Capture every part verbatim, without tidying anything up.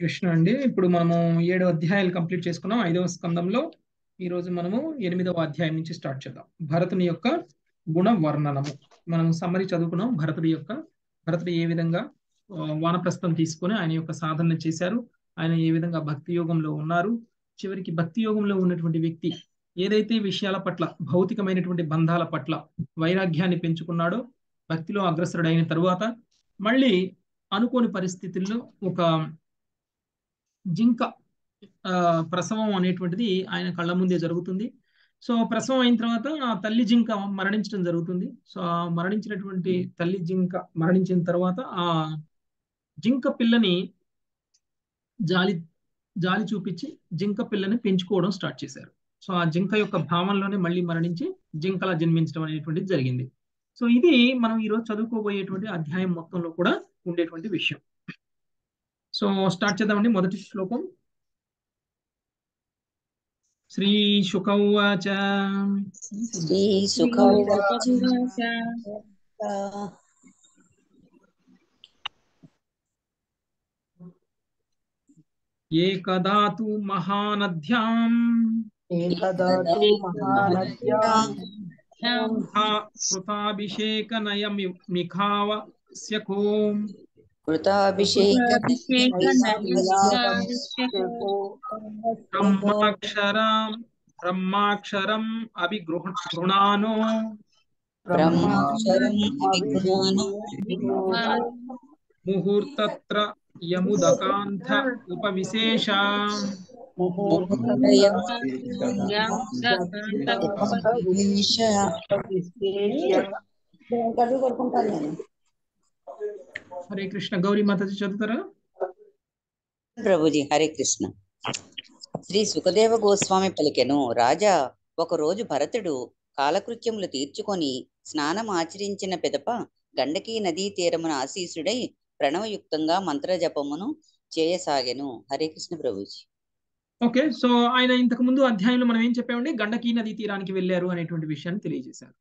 కృష్ణ అండి, ఇప్పుడు మనము ఏడు అధ్యాయాలు కంప్లీట్ చేసుకున్నాం. ఐదవ స్కందంలో ఈ రోజు మనము ఎనిమిదవ అధ్యాయం నుంచి స్టార్ట్ చేద్దాం. భరతుని యొక్క గుణ వర్ణనము మనము సమ్మరీ చదువుకున్నాం. భరతుడి యొక్క భరతుడు ఏ విధంగా వానప్రస్థం తీసుకొని ఆయన యొక్క సాధన చేశారు, ఆయన ఏ విధంగా భక్తి యోగంలో ఉన్నారు, చివరికి భక్తి యోగంలో ఉన్నటువంటి వ్యక్తి ఏదైతే విషయాల పట్ల భౌతికమైనటువంటి బంధాల పట్ల వైరాగ్యాన్ని పెంచుకున్నాడో భక్తిలో అగ్రసరుడైన తరువాత మళ్ళీ అనుకోని పరిస్థితుల్లో ఒక జింక ప్రసవం అనేటువంటిది ఆయన కళ్ళ ముందే జరుగుతుంది. సో ప్రసవం అయిన తర్వాత ఆ తల్లి జింక మరణించడం జరుగుతుంది. సో ఆ మరణించినటువంటి తల్లి జింక మరణించిన తర్వాత ఆ జింక పిల్లని జాలి జాలి చూపించి జింక పిల్లని పెంచుకోవడం స్టార్ట్ చేశారు. సో ఆ జింక యొక్క భావంలోనే మళ్ళీ మరణించి జింకలా జన్మించడం అనేటువంటిది జరిగింది. సో ఇది మనం ఈరోజు చదువుకోబోయేటువంటి అధ్యాయం మొత్తంలో కూడా ఉండేటువంటి విషయం. సో స్టార్ట్ చేద్దామండి. మొదటి శ్లోకం శ్రీ శుకౌవాచ శ్రీ శుకౌవాచ ఏకదాతు మహానధ్యాం ఏకదాతు మహానధ్యాం కృతాభిషేకనయమిఖావస్యకో బ్రహ్మాక్షరం బ్రహ్మాక్షరం అభిగృహ్ణానో ముహూర్తత్ర యముదకాంత ఉపవిశేష హరే కృష్ణ. గౌరీ మాతాజీ చదువుతారా? ప్రభుజీ హరే కృష్ణ. శ్రీ సుఖదేవ గోస్వామి పలికెను, రాజా, ఒకరోజు భరతుడు కాలకృత్యములు తీర్చుకొని స్నానం ఆచరించిన పిదప గండకీ నదీ తీరమున ఆశీసుడై ప్రణవయుక్తంగా మంత్రజపమును చేయసాగెను. హరే కృష్ణ ప్రభుజీ. ఓకే, సో ఆయన ఇంతకు ముందు అధ్యాయంలో మనం ఏం చెప్పామండి? గండకీ నదీ తీరానికి వెళ్ళారు అనేటువంటి విషయాన్ని తెలియజేశారు.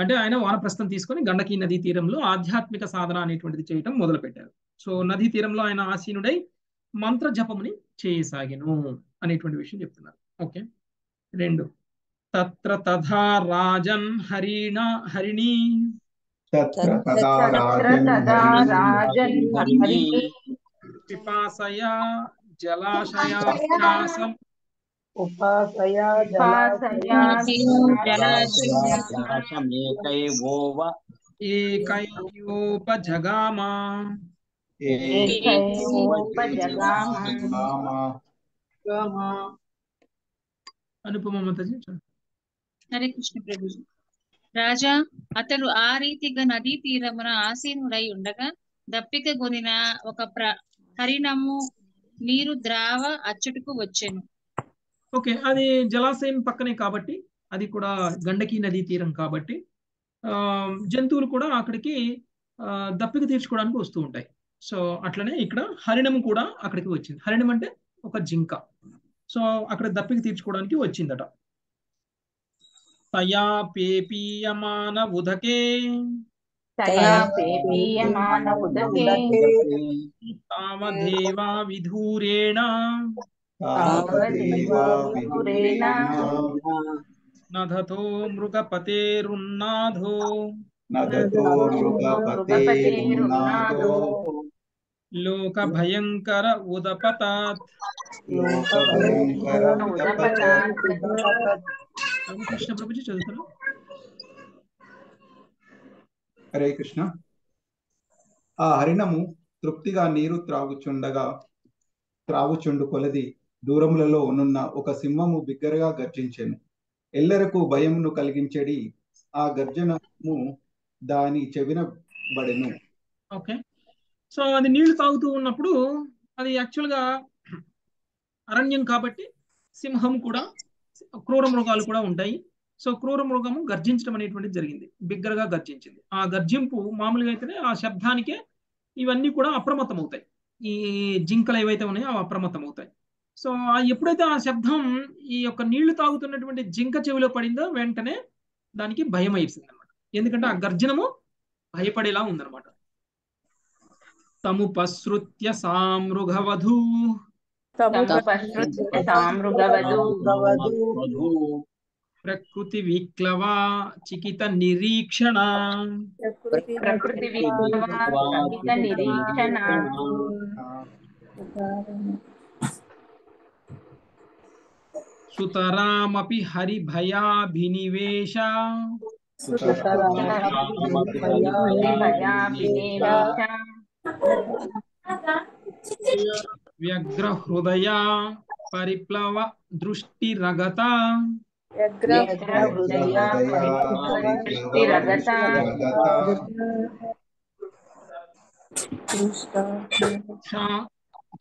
అంటే ఆయన వానప్రస్థం తీసుకొని గండకీ నదీ తీరంలో ఆధ్యాత్మిక సాధన అనేటువంటిది చేయటం మొదలుపెట్టారు. సో నదీ తీరంలో ఆయన ఆసీనుడై మంత్ర జపముని చేయసాగెను అనేటువంటి విషయం చెప్తున్నారు. ఓకే, రెండు తత్ర తథా రాజన్ హరిణా హరిణీ పిపాసయా జలాశయాభ్యాసం ఏకైయోపజగామా అనుపమ మాతాజీ. హరే కృష్ణ ప్రభుజీ. రాజా, అతడు ఆ రీతిగా నదీ తీరమున ఆసీనుడై ఉండగా దప్పిక గొనిన ఒక ప్ర హరిణము నీరు ద్రావ అచ్చుటకు వచ్చెను. ఓకే, అది జలాశయం పక్కనే కాబట్టి, అది కూడా గండకీ నదీ తీరం కాబట్టి ఆ జంతువులు కూడా అక్కడికి దప్పిక తీర్చుకోవడానికి వస్తూ ఉంటాయి. సో అట్లనే ఇక్కడ హరిణం కూడా అక్కడికి వచ్చింది. హరిణం అంటే ఒక జింక. సో అక్కడ దప్పిక తీర్చుకోవడానికి వచ్చిందట. తయా పేపీయమాన ఉదకే తావదేవా విధూరేణ నధతో మృగపతేరున్నాధో లోకభయంకర ఉదపతాత్. కృష్ణ ప్రభుజీ చదువుతాను. హరే కృష్ణ. ఆ హరిణము తృప్తిగా నీరు త్రాగుచుండగా త్రాగుచుండు కొలది దూరములలో నున్న ఒక సింహము బిగ్గరగా గర్జించెను. ఎల్లరకు భయమును కలిగించడి ఆ గర్జనము దాని చెవిన బడెను. ఓకే, సో అది నీళ్లు తాగుతూ ఉన్నప్పుడు అది యాక్చువల్గా అరణ్యం కాబట్టి సింహం కూడా క్రూర మృగాలు కూడా ఉంటాయి. సో క్రూర మృగము గర్జించడం అనేటువంటిది జరిగింది, బిగ్గరగా గర్జించింది. ఆ గర్జింపు మామూలుగా అయితేనే ఆ శబ్దానికే ఇవన్నీ కూడా అప్రమత్తం అవుతాయి, ఈ జింకలు ఏవైతే ఉన్నాయో అవి అప్రమత్తం అవుతాయి. సో ఎప్పుడైతే ఆ శబ్దం ఈ యొక్క నీళ్లు తాగుతున్నటువంటి జింక చెవిలో పడిందో వెంటనే దానికి భయం అయిపోయింది అనమాట. ఎందుకంటే ఆ గర్జనము భయపడేలా ఉందనమాట. तमुपस्रुत्य सामृगवधू तमुपस्रुत्य सामृगवधू प्रकृति विक्लवा चिकित निरीक्षणा प्रकृति विक्लवा चिकित निरीक्षणा। सुतरामपि हरिभयाभिनिवेशा सुतरामपि हरिभयाभिनिवेशा व्यग्रहृदया परिप्लव दृष्टिरगता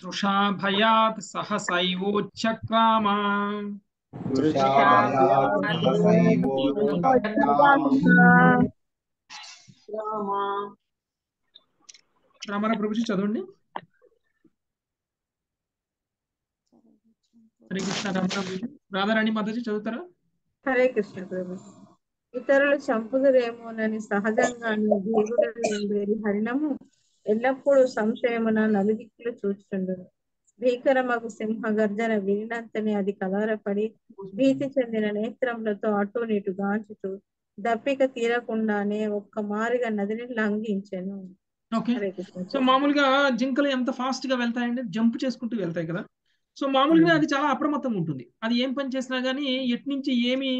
तृषाभयात् सहसैवोच्चक्रामा रामरा प्रभुजी चदवंडी हरे कृष्ण रामरा राधाराणी माताजी चदुवतारा हरे कृष्ण प्रभु इतर चंपुदरेमोननि सहजंगानु देवुडनि हरिनामु एल्लप्पुडु संशयमुन नलुदिक्कुलु चूस्तुंडुनु भीकरमगु सिंह गर्जन विनिनंतने अदि कलरपडि भीति चंदिन नेत्रमुलतो अटू इटू गांचुचू दप्पिक तीरकुंडाने ओक्क मारिग नदिनि लंघिंचेनु। ओके సో మామూలుగా జింకలు ఎంత ఫాస్ట్ గా వెళ్తాయండి, జంప్ చేసుకుంటూ వెళ్తాయి కదా. సో మామూలుగా అది చాలా అప్రమత్తం ఉంటుంది. అది ఏం పని చేసినా గానీ ఎటు నుంచి ఏమి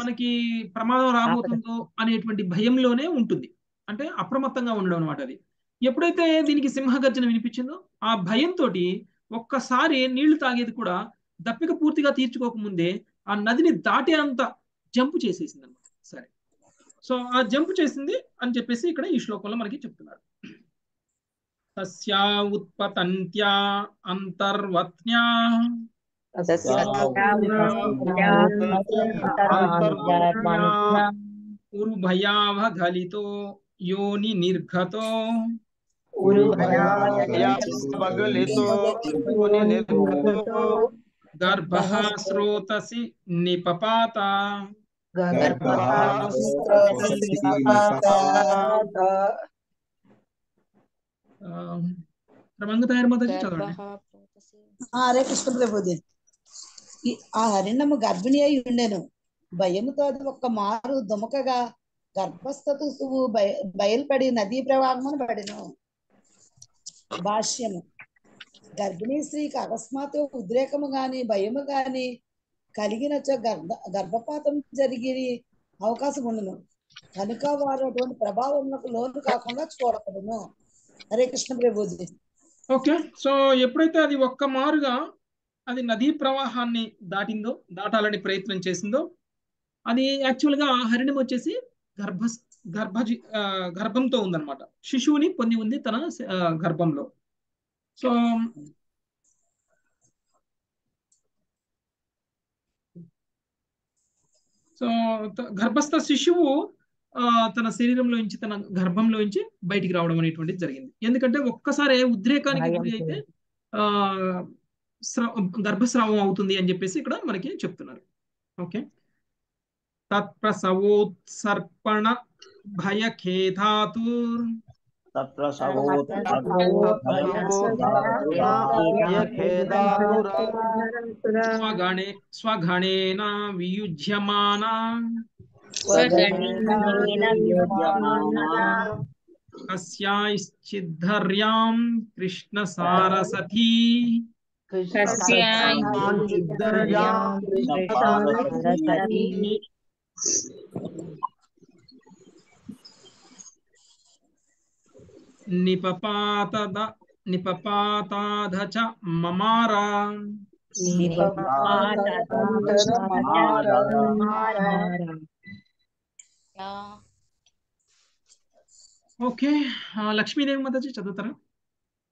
మనకి ప్రమాదం రాబోతుందో అనేటువంటి భయంలోనే ఉంటుంది. అంటే అప్రమత్తంగా ఉండడం అన్నమాట. అది ఎప్పుడైతే దీనికి సింహగర్జన వినిపించిందో ఆ భయంతో ఒక్కసారి నీళ్లు తాగేది కూడా దప్పిక పూర్తిగా తీర్చుకోకముందే ఆ నదిని దాటే అంత జంప్ చేసేసింది అనమాట. సరే, సో ఆ జంప్ చేసింది అని చెప్పేసి ఇక్కడ ఈ శ్లోకంలో మనకి చెప్తున్నారు. తస్యా ఉత్పతంత్యా అంతర్వత్న్యా ఉరుభయావగలితో యోని నిర్ఘతో గర్భః స్రోతసి నిపపాత హరే కృష్ణ ప్రభుదే. ఆ హరిణము గర్భిణి అయి ఉండెను, భయముతో అది ఒక్క మారు దుమకగా గర్భస్థతు బయ బయలుపడి నదీ ప్రవాహమును పడెను. భాష్యము: గర్భిణీ స్త్రీకి అకస్మాత్తు ఉద్రేకము గాని భయము గాని కలిగినచో గర్భ గర్భపాతం జరిగి అవకాశం ఉండను, కనుక వారు అటువంటి ప్రభావములకు లోను కాకుండా చూడకూడను. హరే కృష్ణ ప్రభుజీ. ఓకే, సో ఎప్పుడైతే అది ఒక్క మారుగా అది నదీ ప్రవాహాన్ని దాటిందో దాటాలని ప్రయత్నం చేసిందో అది యాక్చువల్ గా హరిణం వచ్చేసి గర్భ గర్భ గర్భంతో ఉందన్నమాట. శిశువుని పొంది ఉంది తన గర్భంలో. సో సో గర్భస్థ శిశువు తన శరీరంలోంచి తన గర్భంలోంచి బయటికి రావడం అనేటువంటిది జరిగింది. ఎందుకంటే ఒక్కసారి ఉద్రేకానికి గురి అయితే ఆ గర్భస్రావం అవుతుంది అని చెప్పేసి ఇక్కడ మనకి చెప్తున్నారు. ఓకే, తత్ప్రసవోత్సర్పణ భయఖేధాతు స్వగణే స్వగణేన వియుజ్యమాన కస్యాశ్చిద్ధర్యాం కృష్ణ సారసథీ నిపపాతద నిపపాతాధ చ మమారా ఓకే, లక్ష్మీదేవి మాతాజీ చదువుతారా?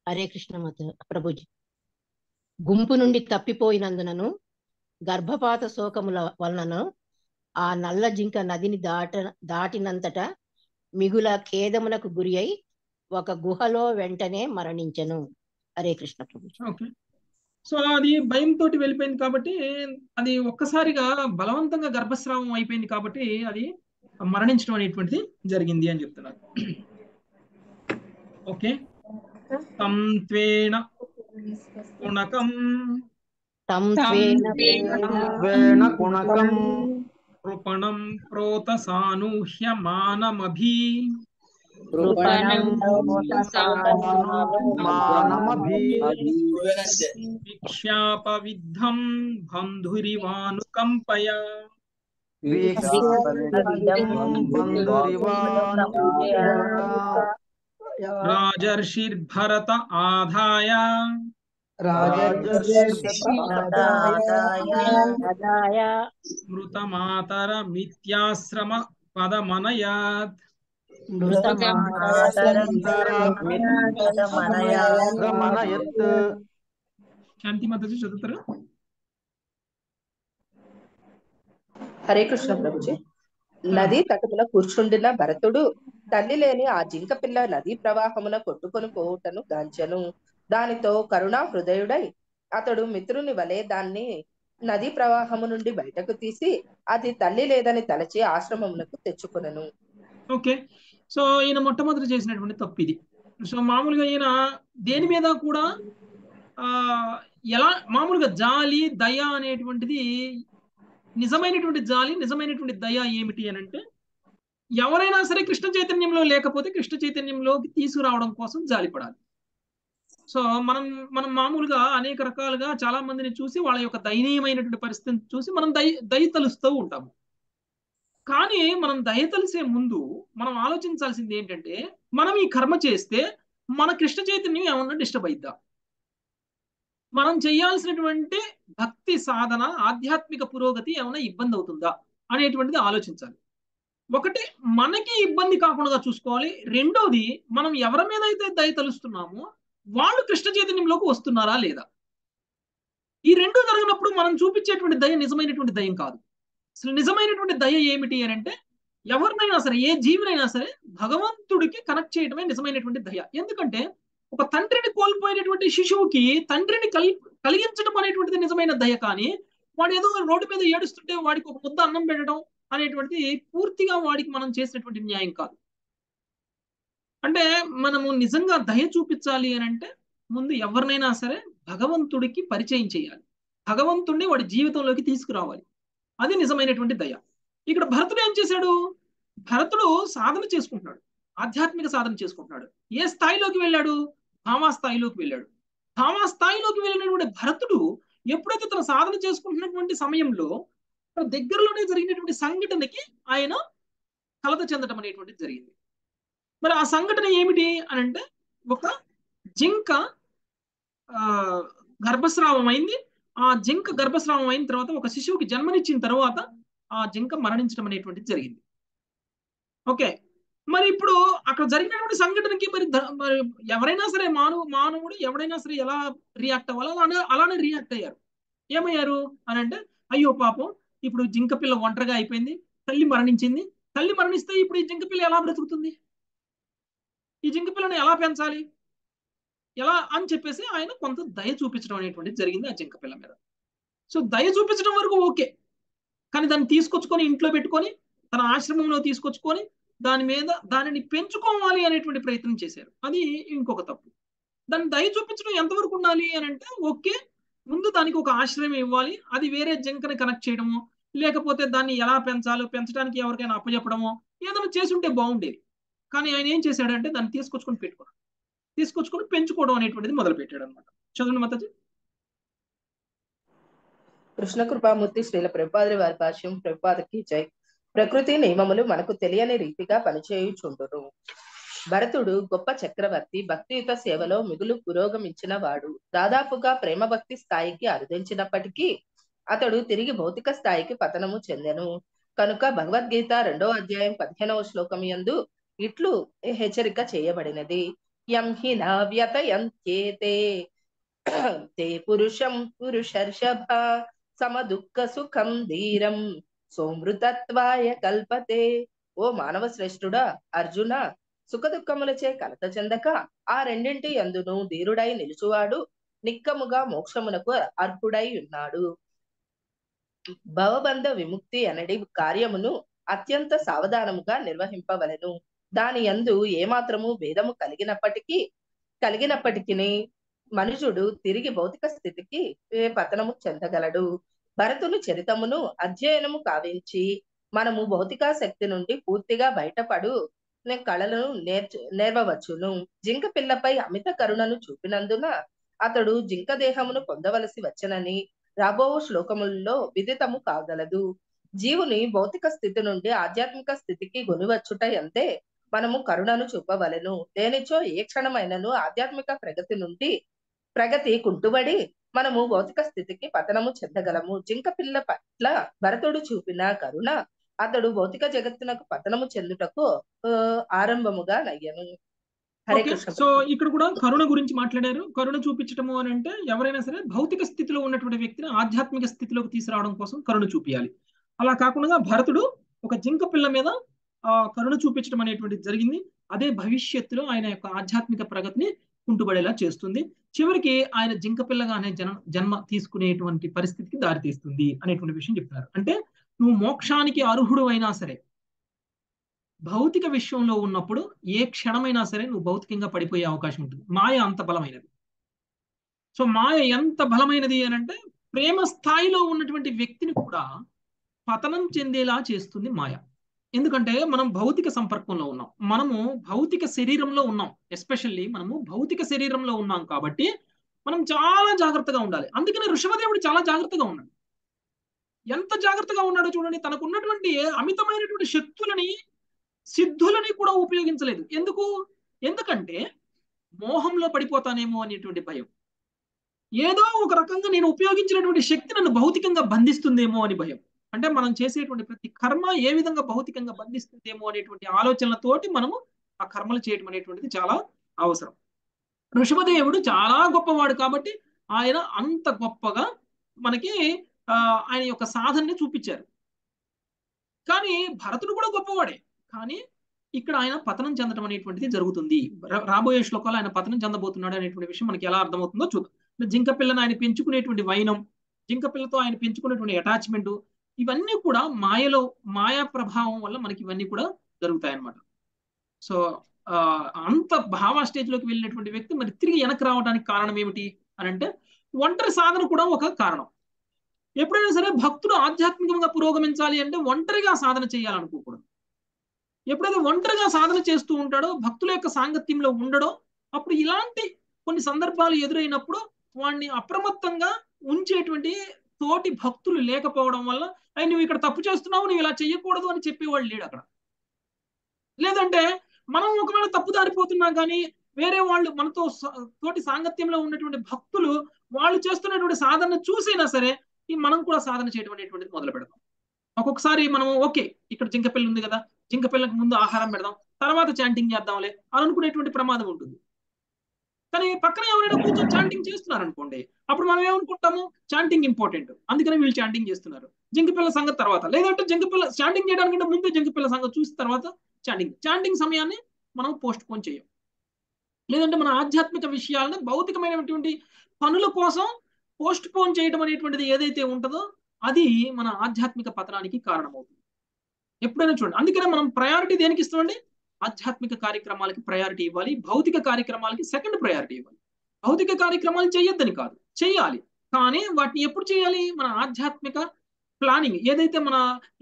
హరే కృష్ణ మాత ప్రభుజీ. గుంపు నుండి తప్పిపోయినందునను గర్భపాత శోకముల వలనను ఆ నల్ల జింక నదిని దాట దాటినంతట మిగుల ఖేదమునకు గురి అయి ఒక గుహలో వెంటనే మరణించెను. హరే కృష్ణ ప్రభుజీ. ఓకే, సో అది భయంతో వెళ్ళిపోయింది కాబట్టి అది ఒక్కసారిగా బలవంతంగా గర్భస్రావం అయిపోయింది కాబట్టి అది మరణించడం అనేటువంటిది జరిగింది అని చెప్తున్నారు. ఓకే, तम्त्वेन कुणकं तम्त्वेन कुणकं कृपणं प्रोतसानुह्यमानमभि विक्षापविद्धं बन्धुरिवानुकम्पया राजर्षिर्भरत आधाय मृतमातरमित्याश्रम पदमनयात् शांति माता जी चतुर्थ हरे कृष्ण प्रभुजी नदी तटमुन కూర్చుండిన భరతుడు తల్లి లేని ఆ జింక పిల్ల నది ప్రవాహమున కొట్టుకొని పోవుటను గాంచెను. దానితో కరుణా హృదయుడై అతడు మిత్రుని వలె దాన్ని నది ప్రవాహము నుండి బయటకు తీసి అది తల్లి లేదని తలచి ఆశ్రమమునకు తెచ్చుకొనను. ఓకే, సో ఈయన మొట్టమొదటి చేసినటువంటి తప్పు ఇది. సో మామూలుగా ఈయన దేని మీద కూడా ఆ ఎలా మామూలుగా జాలి దయ అనేటువంటిది నిజమైనటువంటి జాలి నిజమైనటువంటి దయ ఏమిటి అని అంటే ఎవరైనా సరే కృష్ణ చైతన్యంలో లేకపోతే కృష్ణ చైతన్యంలోకి తీసుకురావడం కోసం జాలి పడాలి. సో మనం మనం మామూలుగా అనేక రకాలుగా చాలా మందిని చూసి వాళ్ళ యొక్క దయనీయమైనటువంటి పరిస్థితిని చూసి మనం దయ దయ తలుస్తూ ఉంటాము. కానీ మనం దయ తలిసే ముందు మనం ఆలోచించాల్సింది ఏంటంటే మనం ఈ కర్మ చేస్తే మన కృష్ణ చైతన్యం ఏమన్నా డిస్టర్బ్ అయిద్దా? మనం చేయాల్సినటువంటి భక్తి సాధన ఆధ్యాత్మిక పురోగతి ఏమైనా ఇబ్బంది అవుతుందా అనేటువంటిది ఆలోచించాలి. ఒకటి మనకి ఇబ్బంది కాకుండా చూసుకోవాలి. రెండోది మనం ఎవరి మీద అయితే దయ తలుస్తున్నామో వాళ్ళు కృష్ణ చైతన్యంలోకి వస్తున్నారా లేదా. ఈ రెండు జరిగినప్పుడు మనం చూపించేటువంటి దయ నిజమైనటువంటి దయం కాదు. అసలు నిజమైనటువంటి దయ ఏమిటి అని అంటే ఎవరినైనా సరే ఏ జీవినైనా సరే భగవంతుడికి కనెక్ట్ చేయడమే నిజమైనటువంటి దయ. ఎందుకంటే ఒక తండ్రిని కోల్పోయినటువంటి శిశువుకి తండ్రిని కలి కలిగించడం అనేటువంటిది నిజమైన దయ. కానీ వాడు ఏదో రోడ్డు మీద ఏడుస్తుంటే వాడికి ఒక ముద్ద అన్నం పెట్టడం అనేటువంటిది పూర్తిగా వాడికి మనం చేసినటువంటి న్యాయం కాదు. అంటే మనము నిజంగా దయ చూపించాలి అని అంటే ముందు ఎవరినైనా సరే భగవంతుడికి పరిచయం చేయాలి, భగవంతుడిని వాడి జీవితంలోకి తీసుకురావాలి. అది నిజమైనటువంటి దయ. ఇక్కడ భరతుడు ఏం చేశాడు? భరతుడు సాధన చేసుకుంటున్నాడు, ఆధ్యాత్మిక సాధన చేసుకుంటున్నాడు. ఏ స్థాయిలోకి వెళ్ళాడు? భావా స్థాయిలోకి వెళ్ళాడు. భావా స్థాయిలోకి వెళ్ళినటువంటి భరతుడు ఎప్పుడైతే తన సాధన చేసుకుంటున్నటువంటి సమయంలో తన దగ్గరలోనే జరిగినటువంటి సంఘటనకి ఆయన కలత చెందడం అనేటువంటిది జరిగింది. మరి ఆ సంఘటన ఏమిటి అని అంటే ఒక జింక ఆ గర్భస్రావం అయింది. ఆ జింక గర్భస్రావం అయిన తర్వాత ఒక శిశువుకి జన్మనిచ్చిన తర్వాత ఆ జింక మరణించడం అనేటువంటిది జరిగింది. ఓకే, మరి ఇప్పుడు అక్కడ జరిగినటువంటి సంఘటనకి మరి మరి ఎవరైనా సరే మానవ మానవుడు ఎవరైనా సరే ఎలా రియాక్ట్ అవ్వాలో అలానే అలానే రియాక్ట్ అయ్యారు. ఏమయ్యారు అని అంటే అయ్యో పాపం ఇప్పుడు జింక పిల్ల ఒంటరిగా అయిపోయింది, తల్లి మరణించింది, తల్లి మరణిస్తే ఇప్పుడు ఈ జింక పిల్ల ఎలా బ్రతుకుతుంది, ఈ జింక పిల్లను ఎలా పెంచాలి ఎలా అని చెప్పేసి ఆయన కొంత దయ చూపించడం అనేటువంటిది జరిగింది ఆ జింక పిల్ల మీద. సో దయ చూపించడం వరకు ఓకే, కానీ దాన్ని తీసుకొచ్చుకొని ఇంట్లో పెట్టుకొని తన ఆశ్రమంలో తీసుకొచ్చుకొని దాని మీద దానిని పెంచుకోవాలి అనేటువంటి ప్రయత్నం చేశారు. అది ఇంకొక తప్పు. దాన్ని దయ చూపించడం ఎంతవరకు ఉండాలి అని అంటే ఓకే ముందు దానికి ఒక ఆశ్రయం ఇవ్వాలి, అది వేరే జింకని కనెక్ట్ చేయడము లేకపోతే దాన్ని ఎలా పెంచాలో పెంచడానికి ఎవరికైనా అప్పచెప్పడమో ఏదైనా చేసుంటే బాగుండేది. కానీ ఆయన ఏం చేశాడంటే దాన్ని తీసుకొచ్చుకొని పెట్టుకోవడం తీసుకొచ్చుకొని పెంచుకోవడం అనేటువంటిది మొదలు పెట్టాడు అనమాట. చదువును మాతాజీ. కృష్ణ కృపామూర్తి శ్రీల ప్రభుపాదుల వారి భాష్యం. ప్రభుపాదకి జై. ప్రకృతి నియమములు మనకు తెలియని రీతిగా పనిచేయుచుండును. భరతుడు గొప్ప చక్రవర్తి, భక్తియుత సేవలో మిగులు పురోగమించిన వాడు. దాదాపుగా ప్రేమ భక్తి స్థాయికి అరుదించినప్పటికీ అతడు తిరిగి భౌతిక స్థాయికి పతనము చెందెను. కనుక భగవద్గీత రెండో అధ్యాయం పదిహేనవ శ్లోకం యందు ఇట్లు హెచ్చరిక చేయబడినది. యం హి నా వ్యతయంత్యేతే తే పురుషం పురుషర్షభ సమదుఃఖ సుఖం ధీరం సోమృతత్వాయ కల్పతే. ఓ మానవ శ్రేష్ఠుడా అర్జున, సుఖ దుఃఖములచే కలత చెందక ఆ రెండింటి యందును ధీరుడై నిలుచువాడు నిక్కముగా మోక్షమునకు అర్హుడై ఉన్నాడు. భవబంధ విముక్తి అనడి కార్యమును అత్యంత సావధానముగా నిర్వహింపవలెను. దాని యందు ఏమాత్రము భేదము కలిగినప్పటికీ కలిగినప్పటికిని మనుషుడు తిరిగి భౌతిక స్థితికి పతనము చెందగలడు. భరతుని చరితమును అధ్యయనము కావించి మనము భౌతిక శక్తి నుండి పూర్తిగా బయటపడు కళలను నేర్చు నేర్వవచ్చును. జింక పిల్లపై అమిత కరుణను చూపినందున అతడు జింక దేహమును పొందవలసి వచ్చనని రాబో శ్లోకములలో విదితము కాగలదు. జీవుని భౌతిక స్థితి నుండి ఆధ్యాత్మిక స్థితికి గొనివచ్చుట అంతే మనము కరుణను చూపవలెను. దేనిచో ఏ క్షణమైనను ఆధ్యాత్మిక ప్రగతి నుండి ప్రగతి కుంటుబడి మనము భౌతిక స్థితికి పతనము చెందగలము. జింక పిల్ల పట్ల భరతుడు చూపిన కరుణ అతడు భౌతిక జగత్తునకు పతనము చెందుటకు ఆరంభముగా నయ్యను. సో ఇక్కడ కూడా కరుణ గురించి మాట్లాడారు. కరుణ చూపించటము అని అంటే ఎవరైనా సరే భౌతిక స్థితిలో ఉన్నటువంటి వ్యక్తిని ఆధ్యాత్మిక స్థితిలోకి తీసుకురావడం కోసం కరుణ చూపించాలి. అలా కాకుండా భరతుడు ఒక జింక పిల్ల మీద ఆ కరుణ చూపించడం అనేటువంటిది జరిగింది. అదే భవిష్యత్తులో ఆయన యొక్క ఆధ్యాత్మిక ప్రగతిని కుంటుబడేలా చేస్తుంది. చివరికి ఆయన జింక పిల్లగా అనే జన జన్మ తీసుకునేటువంటి పరిస్థితికి దారితీస్తుంది అనేటువంటి విషయం చెప్తున్నారు. అంటే నువ్వు మోక్షానికి అర్హుడు అయినా సరే భౌతిక విషయంలో ఉన్నప్పుడు ఏ క్షణమైనా సరే నువ్వు భౌతికంగా పడిపోయే అవకాశం ఉంటుంది. మాయ అంత బలమైనది. సో మాయ ఎంత బలమైనది అని అంటే ప్రేమ స్థాయిలో ఉన్నటువంటి వ్యక్తిని కూడా పతనం చెందేలా చేస్తుంది మాయ. ఎందుకంటే మనం భౌతిక సంపర్కంలో ఉన్నాం, మనము భౌతిక శరీరంలో ఉన్నాం. ఎస్పెషల్లీ మనము భౌతిక శరీరంలో ఉన్నాం కాబట్టి మనం చాలా జాగ్రత్తగా ఉండాలి. అందుకని ఋషభదేవుడు చాలా జాగ్రత్తగా ఉన్నాడు. ఎంత జాగ్రత్తగా ఉన్నాడో చూడండి. తనకు ఉన్నటువంటి అమితమైనటువంటి శక్తులని సిద్ధులని కూడా ఉపయోగించలేదు. ఎందుకు? ఎందుకంటే మోహంలో పడిపోతానేమో అనేటువంటి భయం. ఏదో ఒక రకంగా నేను ఉపయోగించినటువంటి శక్తి నన్ను భౌతికంగా బంధిస్తుందేమో అని భయం. అంటే మనం చేసేటువంటి ప్రతి కర్మ ఏ విధంగా భౌతికంగా బంధిస్తుందేమో అనేటువంటి ఆలోచనలతోటి మనము ఆ కర్మలు చేయటం అనేటువంటిది చాలా అవసరం. ఋషభదేవుడు చాలా గొప్పవాడు కాబట్టి ఆయన అంత గొప్పగా మనకి ఆయన యొక్క సాధనని చూపించారు. కానీ భరతుడు కూడా గొప్పవాడే, కానీ ఇక్కడ ఆయన పతనం చెందడం అనేటువంటిది జరుగుతుంది. రాబోయే శ్లోకాలు ఆయన పతనం చెందబోతున్నాడు అనేటువంటి విషయం మనకి ఎలా అర్థమవుతుందో చూద్దాం. జింక పిల్లని ఆయన పెంచుకునేటువంటి వైనం, జింక పిల్లతో ఆయన పెంచుకునేటువంటి అటాచ్మెంట్, ఇవన్నీ కూడా మాయలో మాయా ప్రభావం వల్ల మనకి ఇవన్నీ కూడా జరుగుతాయన్నమాట. సో అంత భావ స్టేజ్ లోకి వెళ్ళినటువంటి వ్యక్తి మరి తిరిగి వెనక్కి రావడానికి కారణం ఏమిటి అని అంటే ఒంటరి సాధన కూడా ఒక కారణం. ఎప్పుడైనా సరే భక్తుడు ఆధ్యాత్మికంగా పురోగమించాలి అంటే ఒంటరిగా సాధన చేయాలనుకోకూడదు. ఎప్పుడైతే ఒంటరిగా సాధన చేస్తూ ఉంటాడో, భక్తుల యొక్క సాంగత్యంలో ఉండడో, అప్పుడు ఇలాంటి కొన్ని సందర్భాలు ఎదురైనప్పుడు వాడిని అప్రమత్తంగా ఉంచేటువంటి తోటి భక్తులు లేకపోవడం వల్ల అవి నువ్వు ఇక్కడ తప్పు చేస్తున్నావు, నువ్వు ఇలా చెయ్యకూడదు అని చెప్పేవాళ్ళు లేడు అక్కడ. లేదంటే మనం ఒకవేళ తప్పు దారిపోతున్నా కానీ వేరే వాళ్ళు మనతో తోటి సాంగత్యంలో ఉన్నటువంటి భక్తులు వాళ్ళు చేస్తున్నటువంటి సాధన చూసైనా సరే ఈ మనం కూడా సాధన చేయడం అనేటువంటిది మొదలు పెడతాం. ఒక్కొక్కసారి మనం ఓకే ఇక్కడ జింకపిల్ల ఉంది కదా, జింకపిల్లకి ముందు ఆహారం పెడదాం, తర్వాత చాంటింగ్ చేద్దాంలే అని అనుకునేటువంటి ప్రమాదం ఉంటుంది. కానీ పక్కన ఎవరైనా కూర్చొని చాంటింగ్ చేస్తున్నారు అనుకోండి, అప్పుడు మనం ఏమనుకుంటాము చాంటింగ్ ఇంపార్టెంట్, అందుకని వీళ్ళు చాంటింగ్ చేస్తున్నారు, జింకపిల్ల సంగతి తర్వాత, లేదంటే జింకపిల్ల చాంటింగ్ చేయడానికంటే ముందే జింకపిల్ల సంగతి చూసిన తర్వాత చాంటింగ్ చాంటింగ్ సమయాన్ని మనం పోస్ట్ పోన్ చేయం. లేదంటే మన ఆధ్యాత్మిక విషయాలను భౌతికమైనటువంటి పనుల కోసం పోస్ట్ పోన్ చేయడం అనేటువంటిది ఏదైతే ఉంటుందో అది మన ఆధ్యాత్మిక పతనానికి కారణమవుతుంది. ఎప్పుడైనా చూడండి, అందుకనే మనం ప్రయారిటీ దేనికి ఇస్తామండి? ఆధ్యాత్మిక కార్యక్రమాలకి ప్రయారిటీ ఇవ్వాలి, భౌతిక కార్యక్రమాలకి సెకండ్ ప్రయారిటీ ఇవ్వాలి. భౌతిక కార్యక్రమాలు చేయొద్దని కాదు, చేయాలి, కానీ వాటిని ఎప్పుడు చేయాలి? మన ఆధ్యాత్మిక ప్లానింగ్ ఏదైతే మన